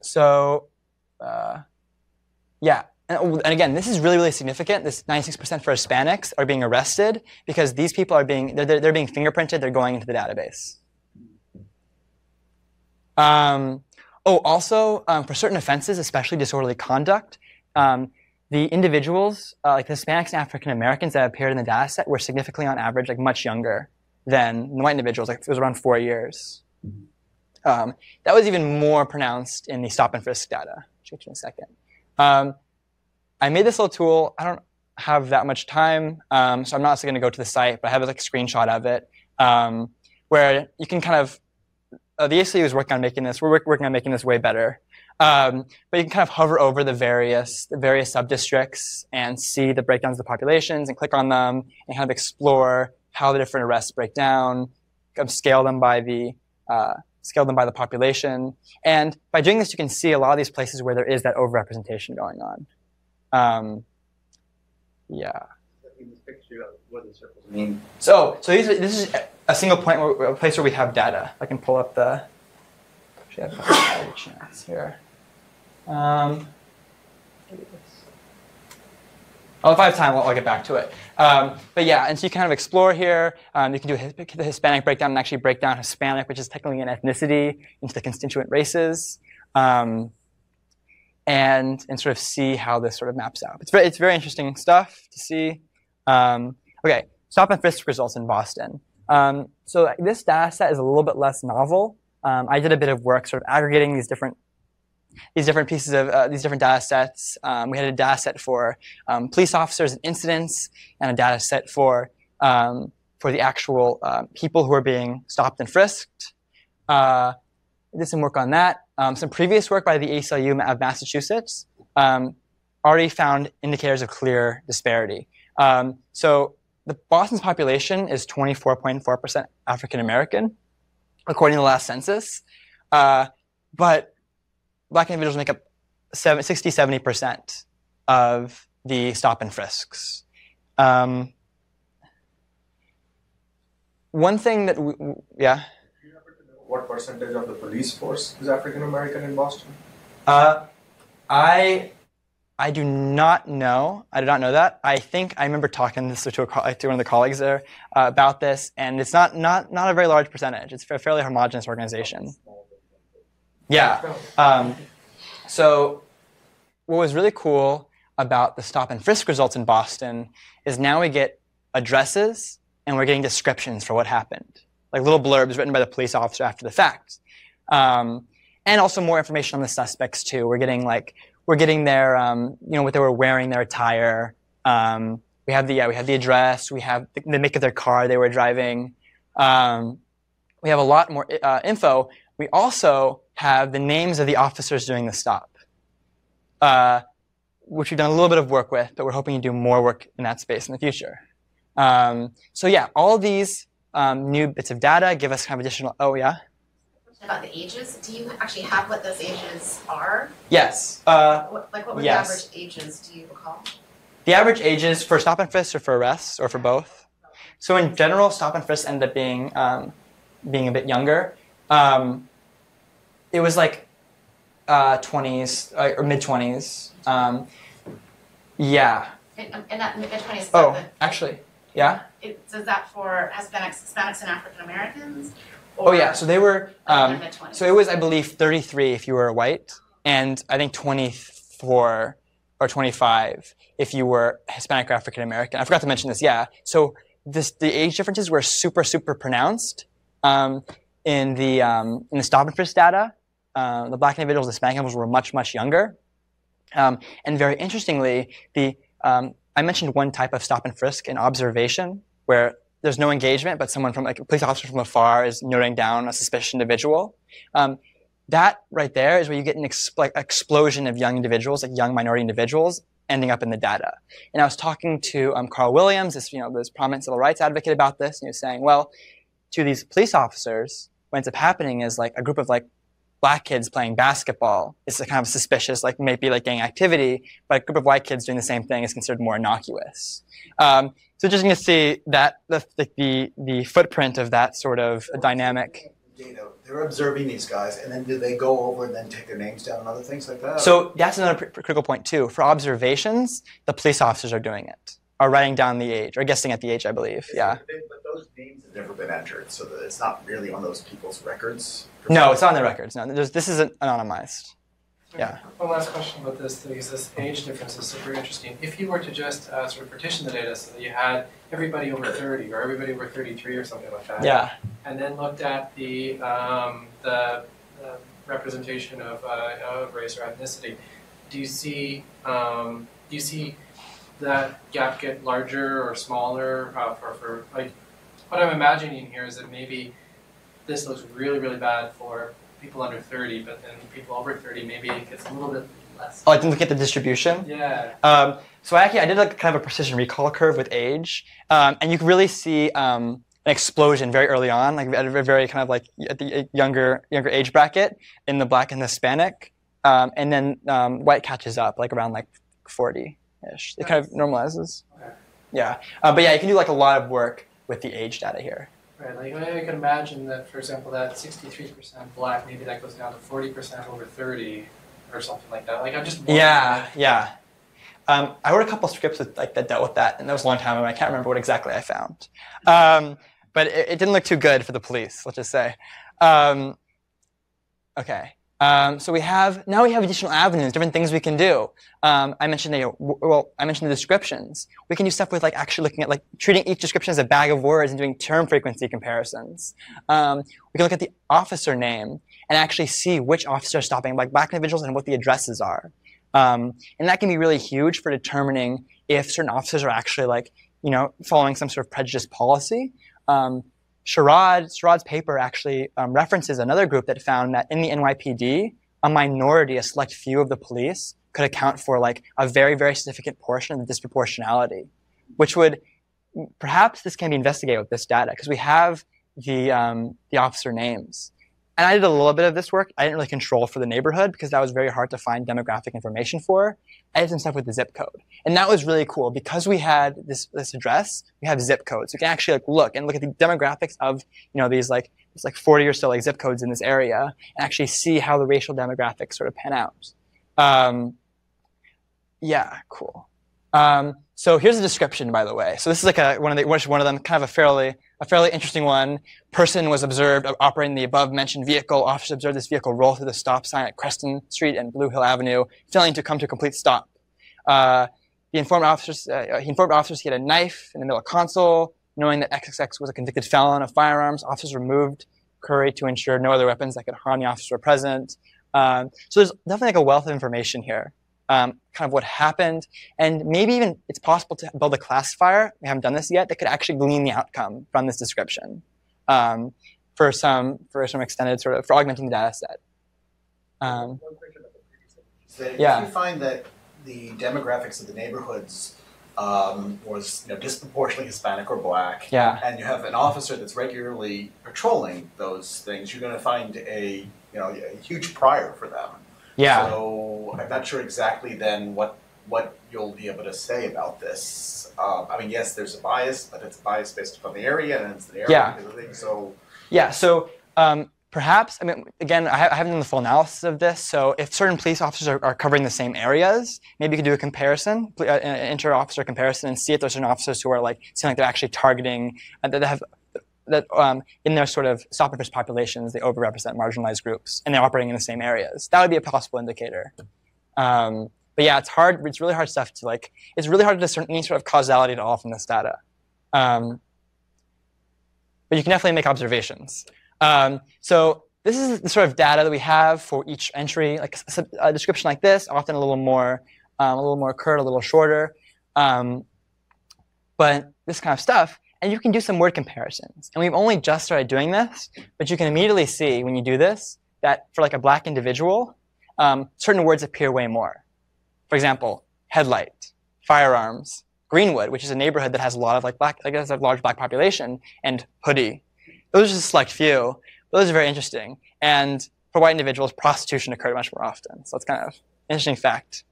So, yeah, and again, this is really, really significant. This 96% for Hispanics are being arrested because these people are they're being fingerprinted. They're going into the database. For certain offenses, especially disorderly conduct, the individuals, the Hispanics and African Americans that appeared in the data set were significantly on average much younger than the white individuals. It was around 4 years. That was even more pronounced in the stop and frisk data. Which in a second. I made this little tool. I don't have that much time, so I'm not going to go to the site, but I have a screenshot of it where you can kind of, the ACLU is working on making this. We're working on making this way better. But you can kind of hover over the various subdistricts and see the breakdowns of the populations and click on them and kind of explore how the different arrests break down, scale them by the population. And by doing this, you can see a lot of these places where there is that overrepresentation going on. Yeah. In this picture, what do the circles mean? So these, this is a single point, where, a place where we have data. I can pull up the. Actually, I have a chance here. Well, if I have time, I'll get back to it. But yeah, and so you kind of explore here. You can do the Hispanic breakdown and actually break down Hispanic, which is technically an ethnicity, into the constituent races, and sort of see how this sort of maps out. It's very interesting stuff to see. Okay, stop and frisk results in Boston. So this data set is a little bit less novel. I did a bit of work sort of aggregating these different pieces of these different data sets. We had a data set for police officers and incidents, and a data set for the actual people who are being stopped and frisked. I did some work on that. Some previous work by the ACLU of Massachusetts already found indicators of clear disparity. So the Boston's population is 24.4% African American, according to the last census, but Black individuals make up 60–70% of the stop and frisks. One thing that, yeah? Do you happen to know what percentage of the police force is African American in Boston? I do not know. I do not know that. I think I remember talking this to one of the colleagues there about this, and it's not a very large percentage. It's a fairly homogenous organization. Yeah. So what was really cool about the stop and frisk results in Boston is now we get addresses and we're getting descriptions for what happened, like little blurbs written by the police officer after the fact, and also more information on the suspects too. We're getting their you know, what they were wearing, their attire. We have the address. We have the make of their car they were driving. We have a lot more info. We also have the names of the officers doing the stop, which we've done a little bit of work with, but we're hoping to do more work in that space in the future. So yeah, all these new bits of data give us kind of additional, oh yeah? About the ages, do you actually have what those ages are? Yes. What were yes. The average ages, do you recall? The average ages for stop and frisk or for arrests or for both? So in general, stop and frisk ended up being a bit younger. It was like 20s or mid-20s. Yeah. And that mid-20s. Oh, that the, actually, yeah. Is that for Hispanics and African Americans? Oh yeah. So they were. So it was, I believe, 33 if you were white, and I think 24 or 25 if you were Hispanic or African American. I forgot to mention this. Yeah. So the age differences were super pronounced. In the stop and frisk data, the Black individuals, the Hispanic individuals were much younger, and very interestingly, I mentioned one type of stop and frisk, an observation, where there's no engagement, but someone from like a police officer from afar is noting down a suspicious individual. That right there is where you get an explosion of young individuals, like young minority individuals, ending up in the data. And I was talking to Carl Williams, this prominent civil rights advocate, about this, and he was saying, well, to these police officers, what ends up happening is like a group of like Black kids playing basketball. It's a kind of suspicious, like maybe like gang activity, but a group of white kids doing the same thing is considered more innocuous. So just going to see that the footprint of that sort of dynamic. They're observing these guys, and then do they go over and then take their names down and other things like that? So that's another critical point too. For observations, the police officers are doing it. Are writing down the age, or guessing at the age, I believe. Yeah. But those names have never been entered, so that it's not really on those people's records. No, it's not on their records. No, this isn't anonymized. Okay. Yeah. One last question about this, because this age difference is super interesting. If you were to just sort of partition the data so that you had everybody over 30 or everybody over 33 or something like that, yeah, and then looked at the representation of race or ethnicity. Do you see that gap get larger or smaller? For like, what I'm imagining here is that maybe this looks really, really bad for people under 30, but then people over 30, maybe it gets a little bit less. Oh, I didn't look at the distribution? Yeah. So I did like kind of a precision recall curve with age, and you can really see an explosion very early on, like at a very kind of like at the younger age bracket in the Black and Hispanic, and then white catches up like around like 40-ish. It kind of normalizes. Okay. Yeah, but yeah, you can do like a lot of work with the age data here. Right, like I can imagine that, for example, that 63% Black, maybe that goes down to 40% over 30 or something like that. Like I'm just wondering. Yeah, yeah. I wrote a couple scripts with, like, that dealt with that, and that was a long time ago. I can't remember what exactly I found, but it didn't look too good for the police. Let's just say. Okay. So now we have additional avenues, different things we can do. I mentioned the descriptions. We can do stuff with like actually looking at like treating each description as a bag of words and doing term frequency comparisons. We can look at the officer name and actually see which officer is stopping like Black individuals and what the addresses are. And that can be really huge for determining if certain officers are actually like following some sort of prejudiced policy. Sharad's paper actually references another group that found that in the NYPD, a minority, a select few of the police, could account for like a very, very significant portion of the disproportionality, which would, perhaps this can be investigated with this data, because we have the officer names. And I did a little bit of this work. I didn't really control for the neighborhood, because that was very hard to find demographic information for. I did some stuff with the zip code. And that was really cool. Because we had this address, we have zip codes. We can actually like look at the demographics of these 40 or so like zip codes in this area and actually see how the racial demographics sort of pan out. Yeah, cool. So here's a description, by the way. So this is like one of them, kind of a fairly interesting one. Person was observed operating the above-mentioned vehicle. Officers observed this vehicle roll through the stop sign at Creston Street and Blue Hill Avenue, failing to come to a complete stop. He informed officers he had a knife in the middle of console. Knowing that XXX was a convicted felon of firearms, officers removed curry to ensure no other weapons that could harm the officer were present. So there's definitely like a wealth of information here. Kind of what happened, and maybe even it's possible to build a classifier, we haven't done this yet, that could actually glean the outcome from this description for some extended sort of, for augmenting the data set. One question about the previous image. Yeah. Did you find that the demographics of the neighborhoods was disproportionately Hispanic or Black, yeah, and you have an officer that's regularly patrolling those things, you're going to find a huge prior for them. Yeah. So I'm not sure exactly then what you'll be able to say about this. I mean, yes, there's a bias, but it's a bias based upon the area, and it's the area. Yeah. And everything, so. Yeah. So perhaps, I mean, again, I haven't done the full analysis of this. So if certain police officers are covering the same areas, maybe you could do a comparison, an inter-officer comparison, and see if there's certain officers who are like seem like they're actually targeting that in their sort of stop and frisk populations, they overrepresent marginalized groups, and they're operating in the same areas. That would be a possible indicator. But yeah, it's hard. It's really hard stuff to like. It's really hard to discern any sort of causality at all from this data. But you can definitely make observations. So this is the sort of data that we have for each entry. Like a description like this, often a little more curt, a little shorter. But this kind of stuff. And you can do some word comparisons. And we've only just started doing this, but you can immediately see when you do this that for like a Black individual, certain words appear way more. For example, headlight, firearms, Greenwood, which is a neighborhood that has a lot of like Black, I guess, a large Black population, and hoodie. Those are just a select few, but those are very interesting. And for white individuals, prostitution occurred much more often. So that's kind of an interesting fact.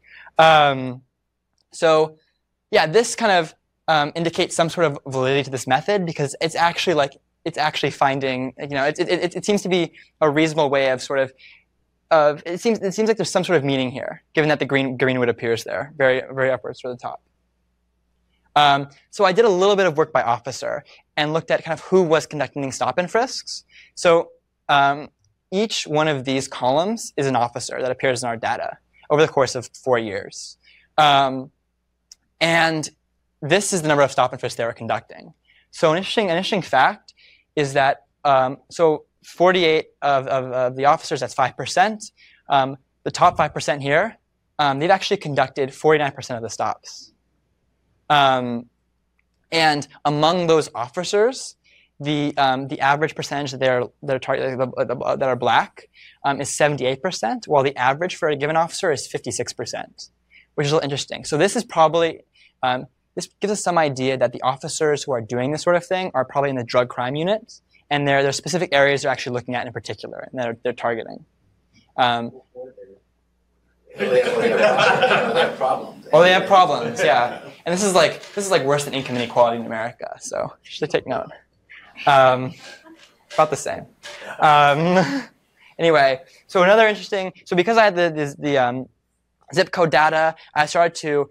So yeah, this kind of indicates some sort of validity to this method, because it's actually like finding it seems to be a reasonable way of sort of it seems like there's some sort of meaning here, given that the Greenwood appears there very upwards toward the top. So I did a little bit of work by officer and looked at kind of who was conducting stop and frisks. So each one of these columns is an officer that appears in our data over the course of 4 years, and this is the number of stop and frisks they were conducting. So an interesting fact is that, so 48 of the officers, that's 5%. The top 5% here, they've actually conducted 49% of the stops. And among those officers, the average percentage that are black is 78%, while the average for a given officer is 56%, which is a little interesting. So this is probably this gives us some idea that the officers who are doing this sort of thing are probably in the drug crime unit, and there are specific areas they're actually looking at in particular, and they're targeting. Or they have problems, yeah. And this is like worse than income inequality in America. So you should take note. About the same. Anyway, so another interesting. So because I had the zip code data, I started to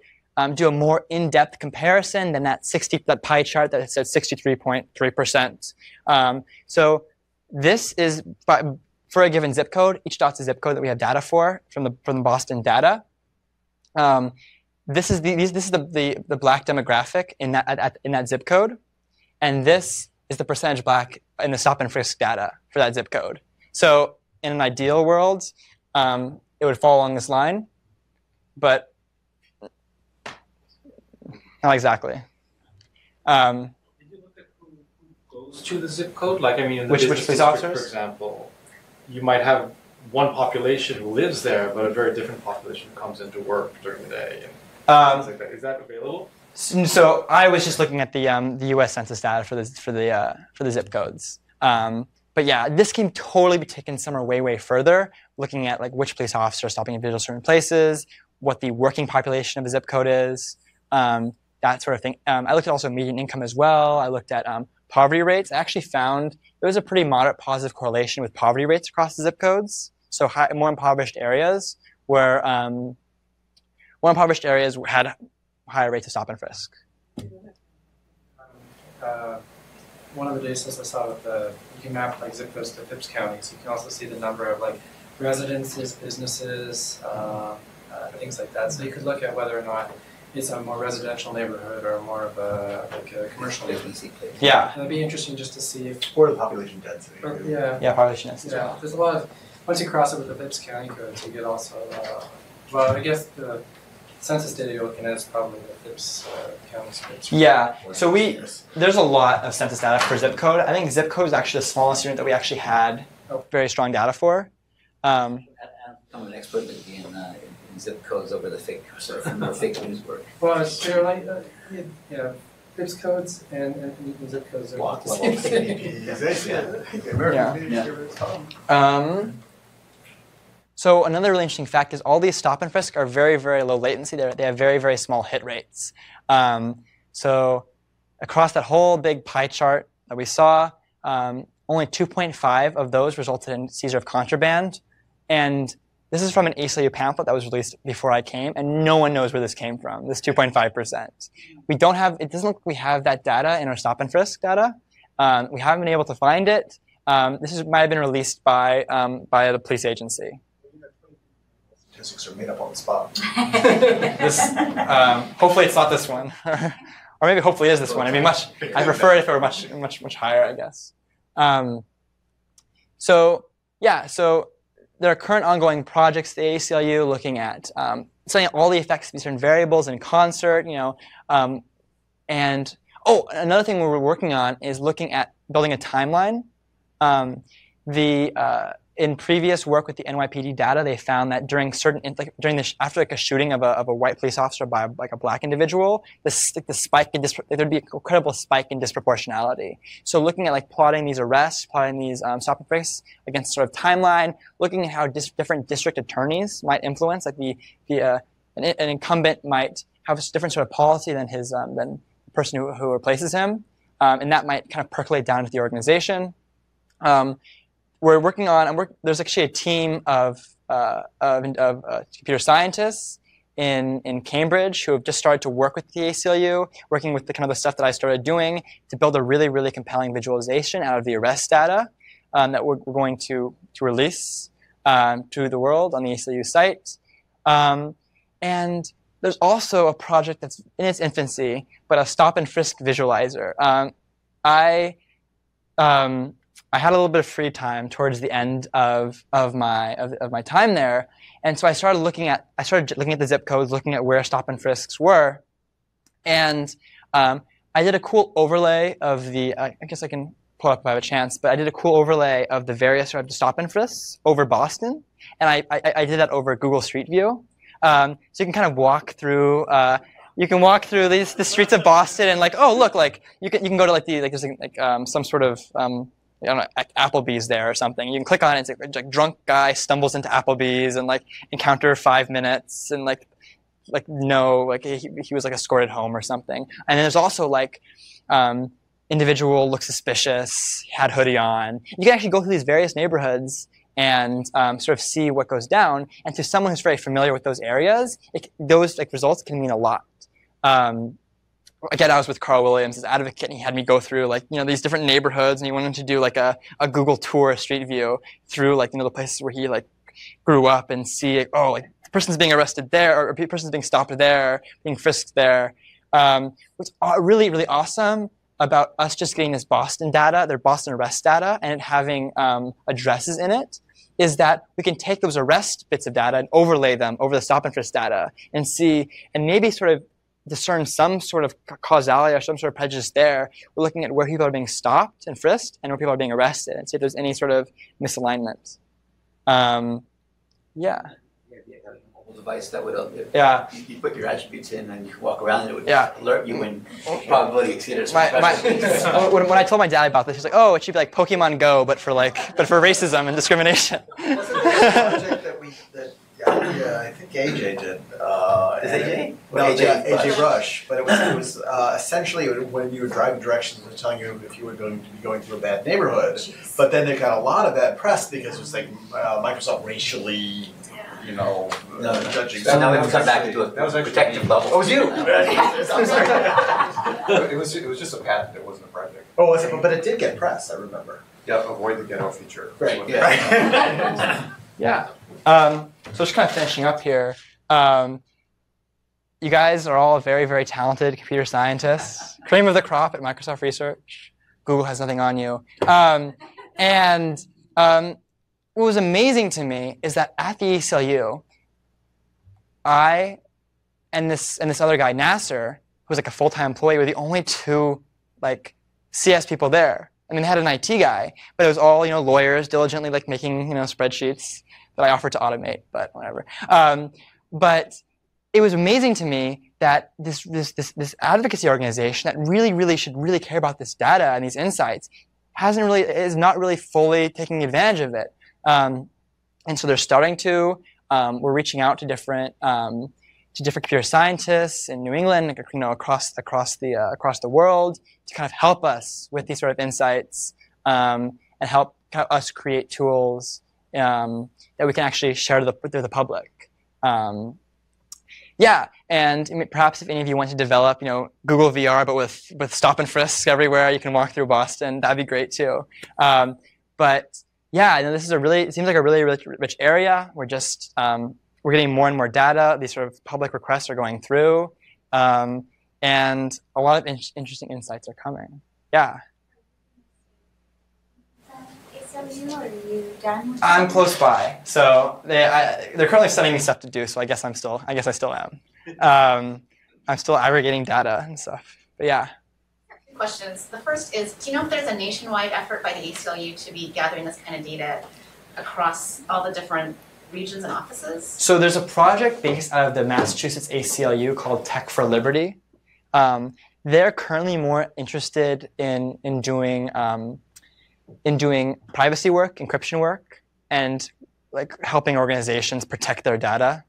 do a more in-depth comparison than that pie chart that said 63.3%. So this is for a given zip code. Each dot's a zip code that we have data for from the Boston data. This is the black demographic in that zip code, and this is the percentage black in the stop and frisk data for that zip code. So in an ideal world, it would fall along this line, but not exactly. Did you look at who goes to the zip code? Like, I mean, in the which police officers, for example, you might have one population who lives there, but a very different population comes into work during the day and things like that. Is that available? So I was just looking at the U.S. Census data for the zip codes. But yeah, this can totally be taken somewhere way further, looking at like which police officer is stopping individuals certain places, what the working population of a zip code is, that sort of thing. I looked at also median income as well. I looked at poverty rates. I actually found there was a pretty moderate positive correlation with poverty rates across the zip codes. So more impoverished areas were had higher rates of stop and frisk. One of the data sets I saw with you can map like zip codes to PIPs counties. You can also see the number of like residences, businesses, things like that. So you could look at whether or not it's a more residential neighborhood or more of a like a commercial neighborhood. Yeah, and that'd be interesting just to see if or the population density. Or, yeah, yeah, population density. Yeah, there's a lot of once you cross over the PIPs county codes, you get also well, I guess the census data you're looking at is probably the PIPs county scripts. Yeah, so there's a lot of census data for zip code. I think zip code is actually the smallest unit that we actually had very strong data for. I'm an expert in zip codes over the fake, sort of fake news work. Well, it's true, like, yeah, PIPs codes and zip codes are block levels. So another really interesting fact is all these stop and frisk are very, very low latency. They have very, very small hit rates. So across that whole big pie chart that we saw, only 2.5 of those resulted in seizure of contraband. And this is from an ACLU pamphlet that was released before I came, and no one knows where this came from, this 2.5%. It doesn't look like we have that data in our stop and frisk data. We haven't been able to find it. Might have been released by the police agency. Statistics are made up on the spot. Hopefully it's not this one, or maybe hopefully it is this one. I mean, I prefer it if it were much higher, I guess. So there are current ongoing projects at the ACLU looking at studying all the effects of these certain variables in concert, and another thing we're working on is looking at building a timeline. In previous work with the NYPD data, they found that after a shooting of a white police officer by a black individual, the spike there'd be an incredible spike in disproportionality. So looking at plotting these arrests, plotting these stop and frisks against sort of timeline, looking at how different district attorneys might influence, an incumbent might have a different sort of policy than than the person who replaces him, and that might kind of percolate down to the organization. We're working on, there's actually a team of computer scientists in Cambridge who have just started to work with the ACLU, working with the kind of the stuff that I started doing to build a really, really compelling visualization out of the arrest data that we're going to release to the world on the ACLU site. And there's also a project that's in its infancy, but a stop and frisk visualizer. I had a little bit of free time towards the end of my time there, and so I started looking at the zip codes, looking at where stop and frisks were, and I did a cool overlay of the. I guess I can pull up if I have a chance, but I did a cool overlay of the various sort of stop and frisks over Boston, and I did that over Google Street View, so you can kind of walk through. You can walk through the streets of Boston and like, oh look, like you can go to like some sort of I don't know, Applebee's there or something. You can click on it. And it's like drunk guy stumbles into Applebee's and like encounter 5 minutes and like no, like he was like escorted home or something. And then there's also like individual looks suspicious, had hoodie on. You can actually go through these various neighborhoods and sort of see what goes down. And to someone who's very familiar with those areas, those like results can mean a lot. Again, I was with Carl Williams, his advocate, and he had me go through like these different neighborhoods, and he wanted to do like a Google tour of Street View through like the places where he like grew up and see like, oh, like the person's being arrested there, or the person's being stopped there, being frisked there. What's really really awesome about us just getting this Boston data, their Boston arrest data, and it having addresses in it, is that we can take those arrest bits of data and overlay them over the stop and frisk data and see and maybe sort of discern some sort of causality or some sort of prejudice there. We're looking at where people are being stopped and frisked and where people are being arrested and see if there's any sort of misalignment. Yeah. Yeah, a mobile device that would help you. Yeah. You put your attributes in and you walk around and it would alert you when probability exceeded. When I told my dad about this, he's like, oh, it should be like Pokemon Go, but for racism and discrimination. Wasn't that a project that yeah, I think AJ did. Is AJ? No, AJ Rush. But it was essentially when you were driving directions, it was telling you if you were going to be going through a bad neighborhood. Jeez. But then they got a lot of bad press because it was like Microsoft racially, judging. So now we have to come back into a protective level. Oh, it was you. I'm sorry. It was just a patent. It wasn't a project. Oh, but it did get press. I remember. Yeah, avoid the ghetto feature. Right. Yeah. Yeah. So just kind of finishing up here, you guys are all very, very talented computer scientists, cream of the crop at Microsoft Research. Google has nothing on you. What was amazing to me is that at the ACLU, I and this other guy, Nasser, who was like a full-time employee, were the only two like CS people there. I mean, they had an IT guy, but it was all lawyers diligently like making spreadsheets that I offered to automate, but whatever. But it was amazing to me that this advocacy organization that really should really care about this data and these insights is not really fully taking advantage of it. And so they're starting to. We're reaching out to different computer scientists in New England, across the world, to kind of help us with these sort of insights and help us create tools that we can actually share with the public. Yeah, and perhaps if any of you want to develop, Google VR, but with stop and frisk everywhere, you can walk through Boston. That'd be great too. But yeah, this is it seems like a really rich area. We're getting more and more data. These sort of public requests are going through, and a lot of interesting insights are coming. Yeah. Are you done? I'm close by, so they're currently sending me stuff to do. So I guess I still am. I'm still aggregating data and stuff. But yeah. Two questions. The first is, do you know if there's a nationwide effort by the ACLU to be gathering this kind of data across all the different regions and offices? So there's a project based out of the Massachusetts ACLU called Tech for Liberty. They're currently more interested in doing privacy work, encryption work, and like helping organizations protect their data.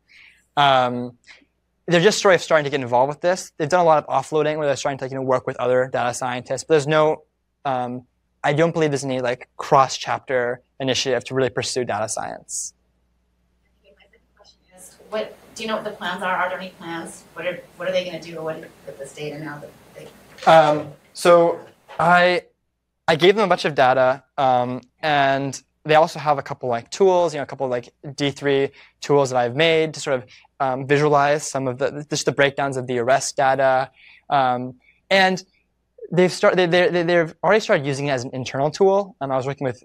They're just sort of starting to get involved with this. They've done a lot of offloading where they're starting to work with other data scientists. But there's no, I don't believe there's any like cross-chapter initiative to really pursue data science. Do you know what the plans are? Are there any plans? What are they going to do with this data now that they? So I gave them a bunch of data, and they also have a couple like tools, a couple like D3 tools that I've made to sort of visualize some of the breakdowns of the arrest data, and They've already started using it as an internal tool. I was working with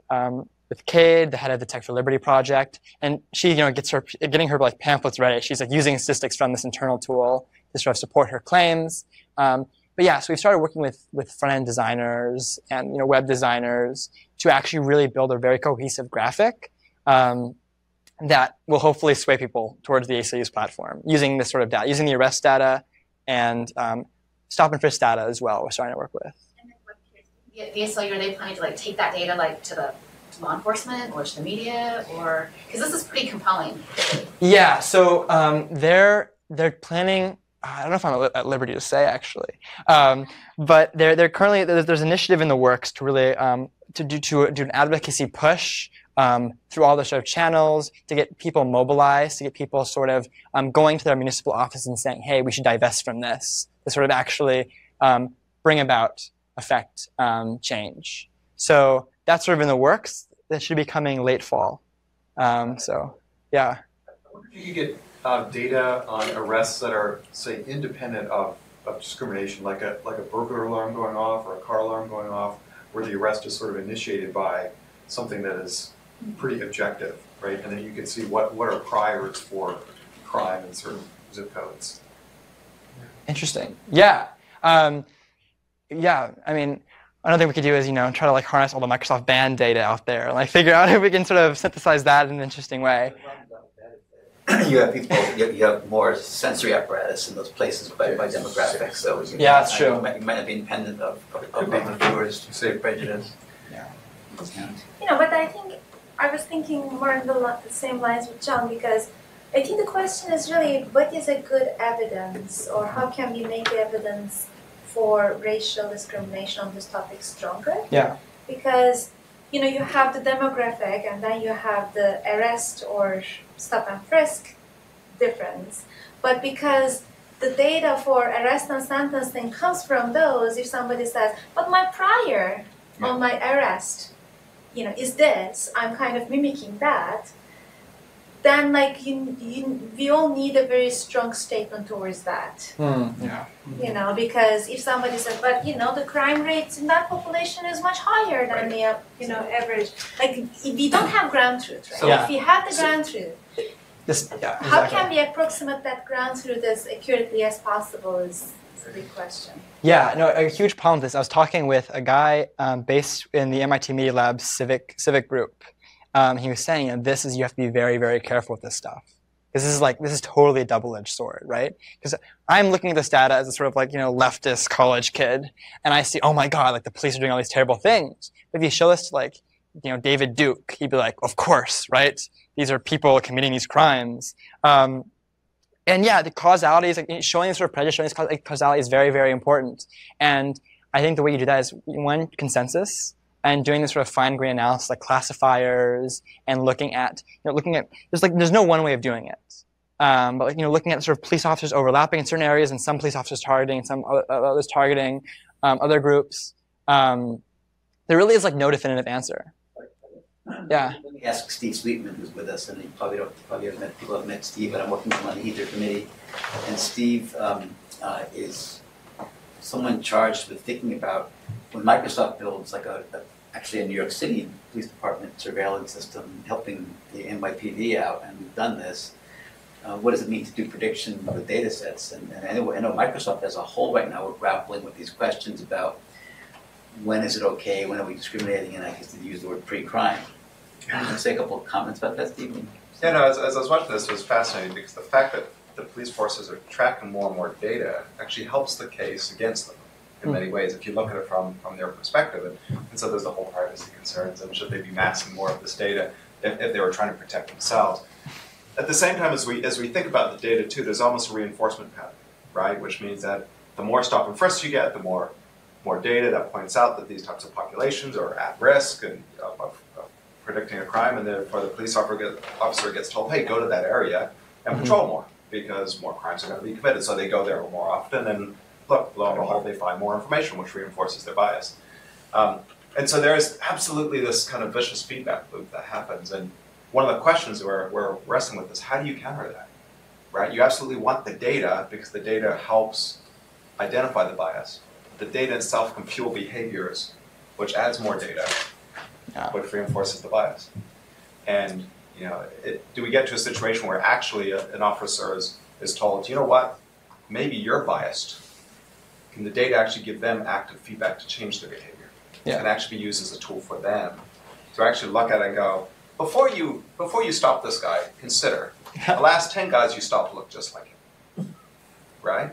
Cade, the head of the Tech for Liberty project, and she, getting her like pamphlets ready. She's like using statistics from this internal tool to sort of support her claims. But yeah, so we've started working with front-end designers and web designers to actually really build a very cohesive graphic that will hopefully sway people towards the ACLU's platform using this sort of data, using the arrest data and stop and frisk data as well. We're starting to work with. And then the ACLU, are they planning to take that data to law enforcement or to the media, or because this is pretty compelling? Yeah, so they're planning. I don't know if I'm at liberty to say actually, but they're currently there's an initiative in the works to really do an advocacy push through all the sort of channels to get people mobilized, to get people sort of going to their municipal office and saying, hey, we should divest from this, to sort of actually bring about effect change. So that's sort of in the works. That should be coming late fall. So yeah. If you get data on arrests that are, say, independent of discrimination, like a burglar alarm going off or a car alarm going off, where the arrest is sort of initiated by something that is pretty objective, right? And then you can see what are priors for crime in certain zip codes. Interesting. Yeah. Yeah. I mean, another thing we could do is try to harness all the Microsoft ban data out there and figure out if we can sort of synthesize that in an interesting way. You have people. You have more sensory apparatus in those places by demographics. So yeah, that's true. You might not be independent of the viewers to say prejudice. Yeah. But I think I was thinking more in the same lines with John, because I think the question is really what is a good evidence, or how can we make the evidence for racial discrimination on this topic stronger? Yeah. Because you have the demographic, and then you have the arrest or stop and frisk difference. But because the data for arrest and sentencing comes from those, if somebody says, but my prior on my arrest, is this, I'm kind of mimicking that, then we all need a very strong statement towards that. Yeah. Because if somebody said, but the crime rates in that population is much higher than the average. We don't have ground truth, right? So, if we have the ground truth, how can we approximate that ground truth as accurately as possible is a big question. Yeah, no, a huge problem is I was talking with a guy based in the MIT Media Lab civic group. He was saying, this is, you have to be very, very careful with this stuff. Because this is totally a double-edged sword, right? Because I'm looking at this data as a sort of leftist college kid, and I see, oh my God, the police are doing all these terrible things. But if you show this to David Duke, he'd be like, of course, right? These are people committing these crimes. And yeah, the causality is showing this sort of prejudice, showing this causality is very, very important. And I think the way you do that is one, consensus. And doing this sort of fine-grained analysis, classifiers, and looking at, there's no one way of doing it. But looking at sort of police officers overlapping in certain areas, and some police officers targeting, some others targeting other groups. There really is no definitive answer. Yeah. Let me ask Steve Sweetman, who's with us, and you probably haven't met Steve, but I'm working on the Ether committee, and Steve is someone charged with thinking about. When Microsoft builds actually a New York City police department surveillance system, helping the NYPD out, and we've done this, what does it mean to do prediction with data sets? And I know Microsoft as a whole right now, we're grappling with these questions about when is it okay, when are we discriminating, and I guess they use the word pre-crime. Can you say a couple of comments about that, Stephen? Yeah, no, as I was watching this, it was fascinating because the fact that the police forces are tracking more and more data actually helps the case against them. In many ways, if you look at it from their perspective. And so there's the whole privacy concerns, and should they be masking more of this data if they were trying to protect themselves? At the same time, as we think about the data too, there's almost a reinforcement pattern, right? Which means that the more stop and frisk you get, the more data that points out that these types of populations are at risk and of predicting a crime, and therefore the police officer gets told, hey, go to that area and patrol more, because more crimes are going to be committed. So they go there more often, and look, lo and behold, they find more information, which reinforces their bias. And so there is absolutely this kind of vicious feedback loop that happens. And one of the questions we're wrestling with is, how do you counter that? Right? You absolutely want the data, because the data helps identify the bias. the data itself can fuel behaviors, which adds more data, which reinforces the bias. And you know, do we get to a situation where actually an officer is told, you know what, maybe you're biased? Can the data actually give them active feedback to change their behavior? Yeah. It can actually be used as a tool for them to actually look at it and go, before you stop this guy, consider the last 10 guys you stopped look just like him, right?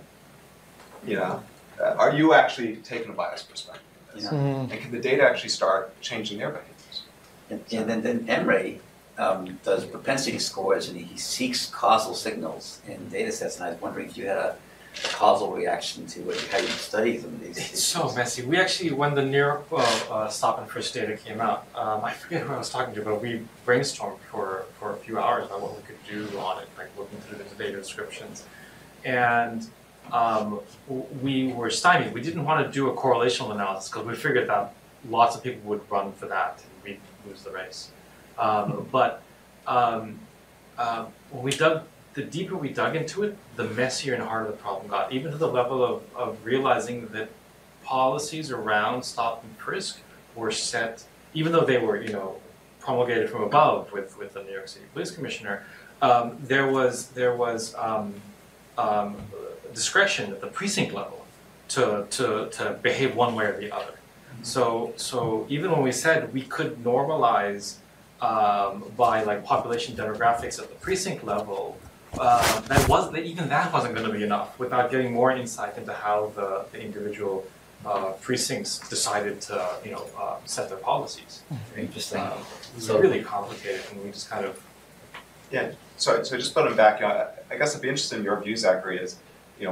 You know, are you actually taking a biased perspective? Yeah. Mm-hmm. And can the data actually start changing their behaviors? And then Emre does propensity scores, and he seeks causal signals in data sets. And I was wondering if you had a causal reaction to how you study some of these. It's so messy. We actually, when the New York stop and frisk data came out, I forget who I was talking to, but we brainstormed for a few hours about what we could do on it, like looking through the data descriptions. And we were stymied. We didn't want to do a correlational analysis because we figured that lots of people would run for that and we'd lose the race. When we dug, the deeper we dug into it, the messier and harder the problem got, even to the level of realizing that policies around stop and frisk were set, even though they were, you know, promulgated from above with the New York City Police Commissioner, there was discretion at the precinct level to behave one way or the other. So even when we said we could normalize by like population demographics at the precinct level, even that wasn't going to be enough without getting more insight into how the individual precincts decided to set their policies. Interesting. It was really complicated, and we just kind of So just putting back, you know, I guess I'd be interested in your view, Zachary, is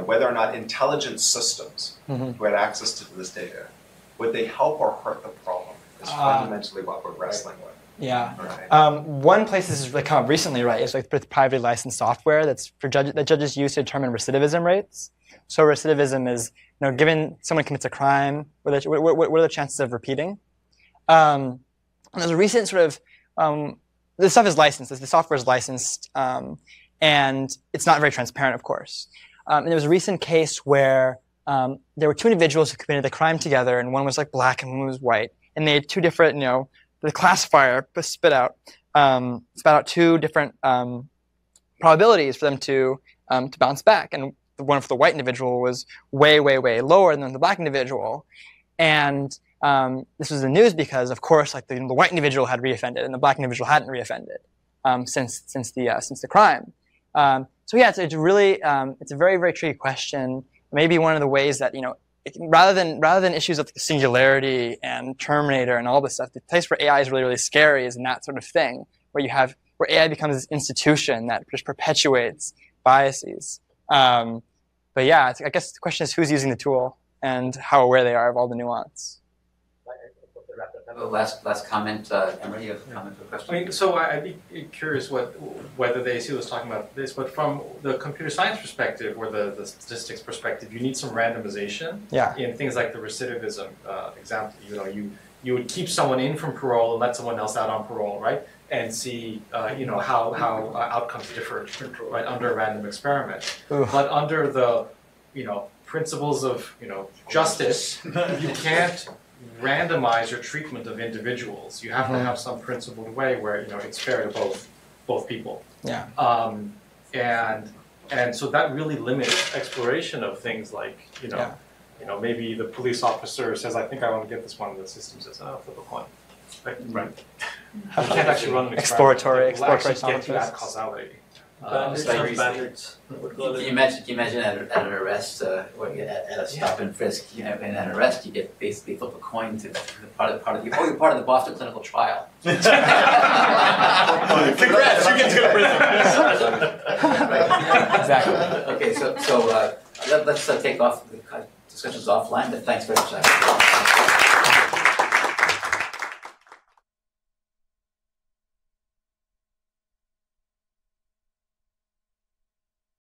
whether or not intelligence systems who had access to this data, would they help or hurt the problem? Is fundamentally what we're wrestling with. Yeah. Right. One place this has really come up recently, right, is like with privately licensed software that judges use to determine recidivism rates. So recidivism is, given someone commits a crime, what are the chances of repeating? And there's a recent sort of this stuff is licensed. The software is licensed, and it's not very transparent, of course. And there was a recent case where there were two individuals who committed the crime together, and one was like black and one was white, and they had two different, the classifier spat out two different probabilities for them to bounce back, and the one for the white individual was way, way, way lower than the black individual, and this was in the news because, of course, like the white individual had reoffended and the black individual hadn't reoffended since the crime. So yeah, it's really it's a very, very tricky question. Maybe one of the ways that rather than issues of singularity and Terminator and all this stuff, the place where AI is really, really scary is in that sort of thing where AI becomes this institution that just perpetuates biases. But yeah, I guess the question is who's using the tool and how aware they are of all the nuance. Last comment, Emre, you have a comment or question? I'd be curious whether the ACLU was talking about this, but from the computer science perspective or the statistics perspective, you need some randomization in things like the recidivism example. You would keep someone in from parole and let someone else out on parole, right? And see how outcomes differ, right, under a random experiment. Oof. But under the principles of justice, you can't randomize your treatment of individuals. You have to have some principled way where it's fair to both people. Yeah. And so that really limits exploration of things like maybe the police officer says, "I think I want to get this one," and the system says, "Oh, flip a coin." Like, right. You can't actually run an exploratory get to that causality. Can you imagine at an arrest, at a stop and frisk, in an arrest, you get basically flip a coin to you're part of the Boston clinical trial. Congrats, you get to go to prison. Right. Exactly. Okay, so let's take off the discussions offline, but thanks very much.